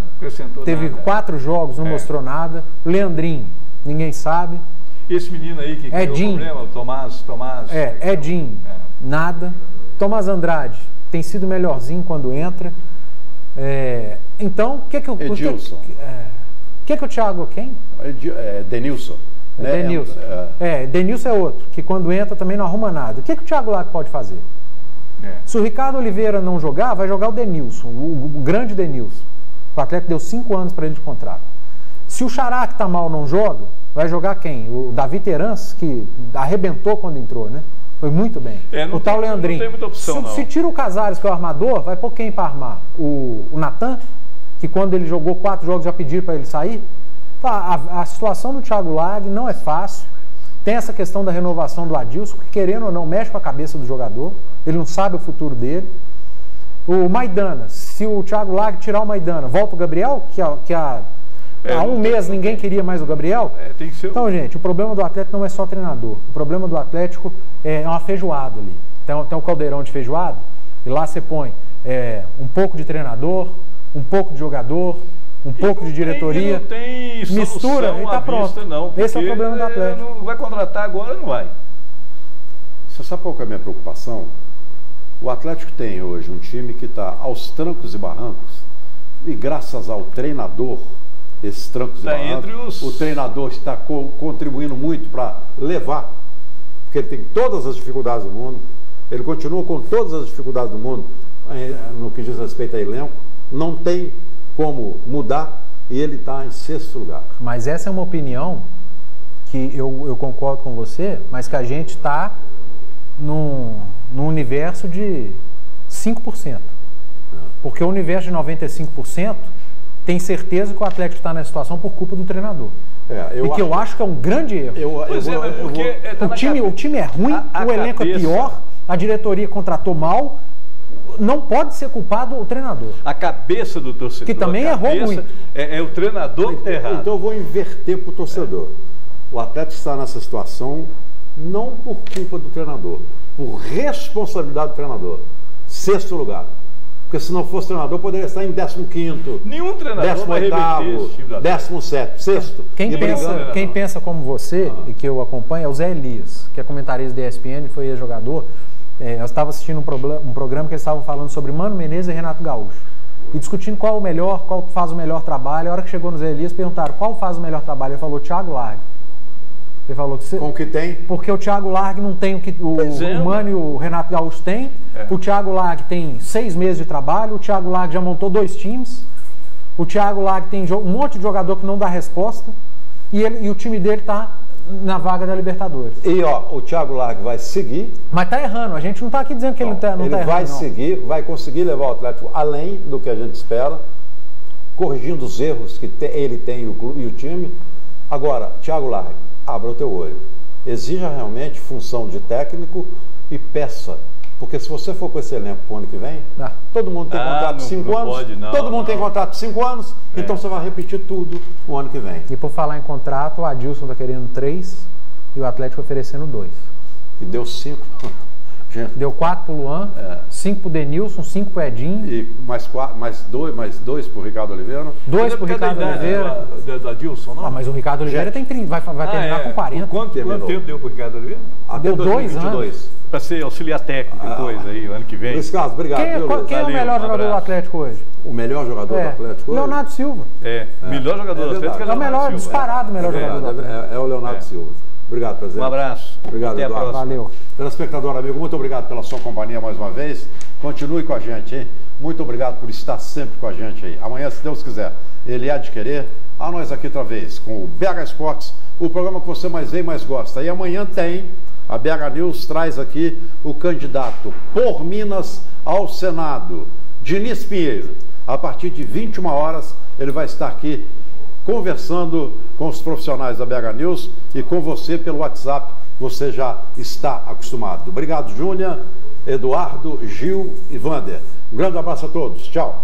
teve nada. quatro jogos, não é. mostrou nada. Leandrinho, ninguém sabe. Esse menino aí que criou o problema, o Tomás, Tomás é, Edinho, é. nada. Tomás Andrade tem sido melhorzinho quando entra. É, então, o que é que o Edilson? O que, é, que, é que o Thiago quem? Edil, é, Denilson. Né? Denilson. É, é, Denilson é outro, que quando entra também não arruma nada. O que, que o Thiago Largue pode fazer? É. Se o Ricardo Oliveira não jogar, vai jogar o Denilson, o, o grande Denilson. O Atlético deu cinco anos para ele de contrato. Se o Xará, que está mal, não joga, vai jogar quem? O Davi Terans, que arrebentou quando entrou, né? Foi muito bem. É, o tal tem, Leandrinho. Não tem muita opção, se, se tira o Cazares, que é o armador, vai pôr quem para armar? O, o Natan, que quando ele jogou quatro jogos já pediram para ele sair? Tá, a, a situação do Thiago Largue não é fácil. Tem essa questão da renovação do Adilson, que querendo ou não mexe com a cabeça do jogador. Ele não sabe o futuro dele. O Maidana, se o Thiago Largue tirar o Maidana, volta o Gabriel, que há, que há, é, há um mês ninguém queria mais o Gabriel. É, tem que ser... Então, gente, o problema do Atlético não é só treinador. O problema do Atlético é uma feijoada ali. Tem, tem um caldeirão de feijoada e lá você põe é, um pouco de treinador, um pouco de jogador, um pouco de diretoria, tem, tem mistura e tá pronto. Vista, não, esse é o problema do Atlético. Não vai contratar agora, não vai. Você sabe qual que é a minha preocupação? O Atlético tem hoje um time que está aos trancos e barrancos e graças ao treinador esses trancos tá e entre os... O treinador está co contribuindo muito para levar, porque ele tem todas as dificuldades do mundo, ele continua com todas as dificuldades do mundo no que diz respeito a elenco, não tem como mudar e ele está em sexto lugar. Mas essa é uma opinião que eu, eu concordo com você, mas que a gente está num, num universo de cinco por cento. Porque o universo de noventa e cinco por cento tem certeza que o Atlético está na situação por culpa do treinador. É, eu e que acho, eu acho que é um grande erro. Eu, eu, pois eu, é, eu, porque eu vou... o, time, o time é ruim, a, a o elenco cabeça... é pior, a diretoria contratou mal. Não pode ser culpado o treinador. A cabeça do torcedor. Que também errou muito. É, é o treinador então, errado. Então eu vou inverter para o torcedor. É. O Atlético está nessa situação não por culpa do treinador, por responsabilidade do treinador. Sexto lugar. Porque se não fosse treinador, poderia estar em décimo quinto. Nenhum treinador vai arrebentar esse time da décimo sétimo, sexto. Quem, pensa, quem pensa como você, ah. e que eu acompanho, é o Zé Elias, que é comentarista da E S P N, foi jogador. É, eu estava assistindo um, problema, um programa que eles estavam falando sobre Mano Menezes e Renato Gaúcho. E discutindo qual o melhor, qual faz o melhor trabalho. A hora que chegou no Zé Elias, perguntaram qual faz o melhor trabalho. Ele falou, Thiago Largue. Ele falou que você... Com o que tem? Porque o Thiago Largue não tem o que o, é, o Mano e o Renato Gaúcho tem. É. O Thiago Largue tem seis meses de trabalho. O Thiago Largue já montou dois times. O Thiago Largue tem um monte de jogador que não dá resposta. E, ele, e o time dele está... na vaga da Libertadores. E ó, o Thiago Largue vai seguir. Mas tá errando, a gente não tá aqui dizendo que não, ele não tá, não ele tá errando. Ele vai seguir, vai conseguir levar o Atlético além do que a gente espera, corrigindo os erros que te, ele tem e o, e o time. Agora, Thiago Largue, abra o teu olho. Exija realmente função de técnico e peça. Porque se você for com esse elenco pro ano que vem, ah. todo mundo tem ah, contrato de cinco anos. Pode, não, todo mundo não. tem contrato de cinco anos, é. então você vai repetir tudo o ano que vem. E por falar em contrato, o Adilson está querendo três e o Atlético oferecendo dois. E deu cinco. Deu quatro pro Luan, é. cinco pro Denilson, cinco pro Edinho. E mais, quatro, mais, dois, mais dois pro Ricardo Oliveira. Dois pro Ricardo Oliveira. Da, da Adilson, não? Ah, mas o Ricardo Oliveira tem trinta, vai, vai ah, terminar é. com quarenta. Por quanto, quanto tempo deu pro Ricardo Oliveira? Até deu dois anos. Para ser auxiliar técnico depois, ah, aí, o ano que vem. Nesse caso, obrigado. Quem, qual, quem Valeu, é o melhor um jogador do Atlético hoje? O melhor jogador é. do Atlético hoje? Leonardo Silva. É, o é. melhor jogador é do Atlético é o Leonardo melhor, Silva. Disparado o melhor é. jogador é. do Atlético. É, é o Leonardo é. Silva. Obrigado, presidente. Um abraço. Obrigado, Até Eduardo. A próxima. Valeu. Telespectador, amigo, muito obrigado pela sua companhia mais uma vez. Continue com a gente, hein? Muito obrigado por estar sempre com a gente aí. Amanhã, se Deus quiser, ele há de querer. A nós aqui outra vez, com o B H Esportes, o programa que você mais vê e mais gosta. E amanhã tem... A B H News traz aqui o candidato por Minas ao Senado, Diniz Pinheiro. A partir de vinte e uma horas, ele vai estar aqui conversando com os profissionais da B H News e com você pelo WhatsApp, você já está acostumado. Obrigado, Júnior, Eduardo, Gil e Vander. Um grande abraço a todos. Tchau.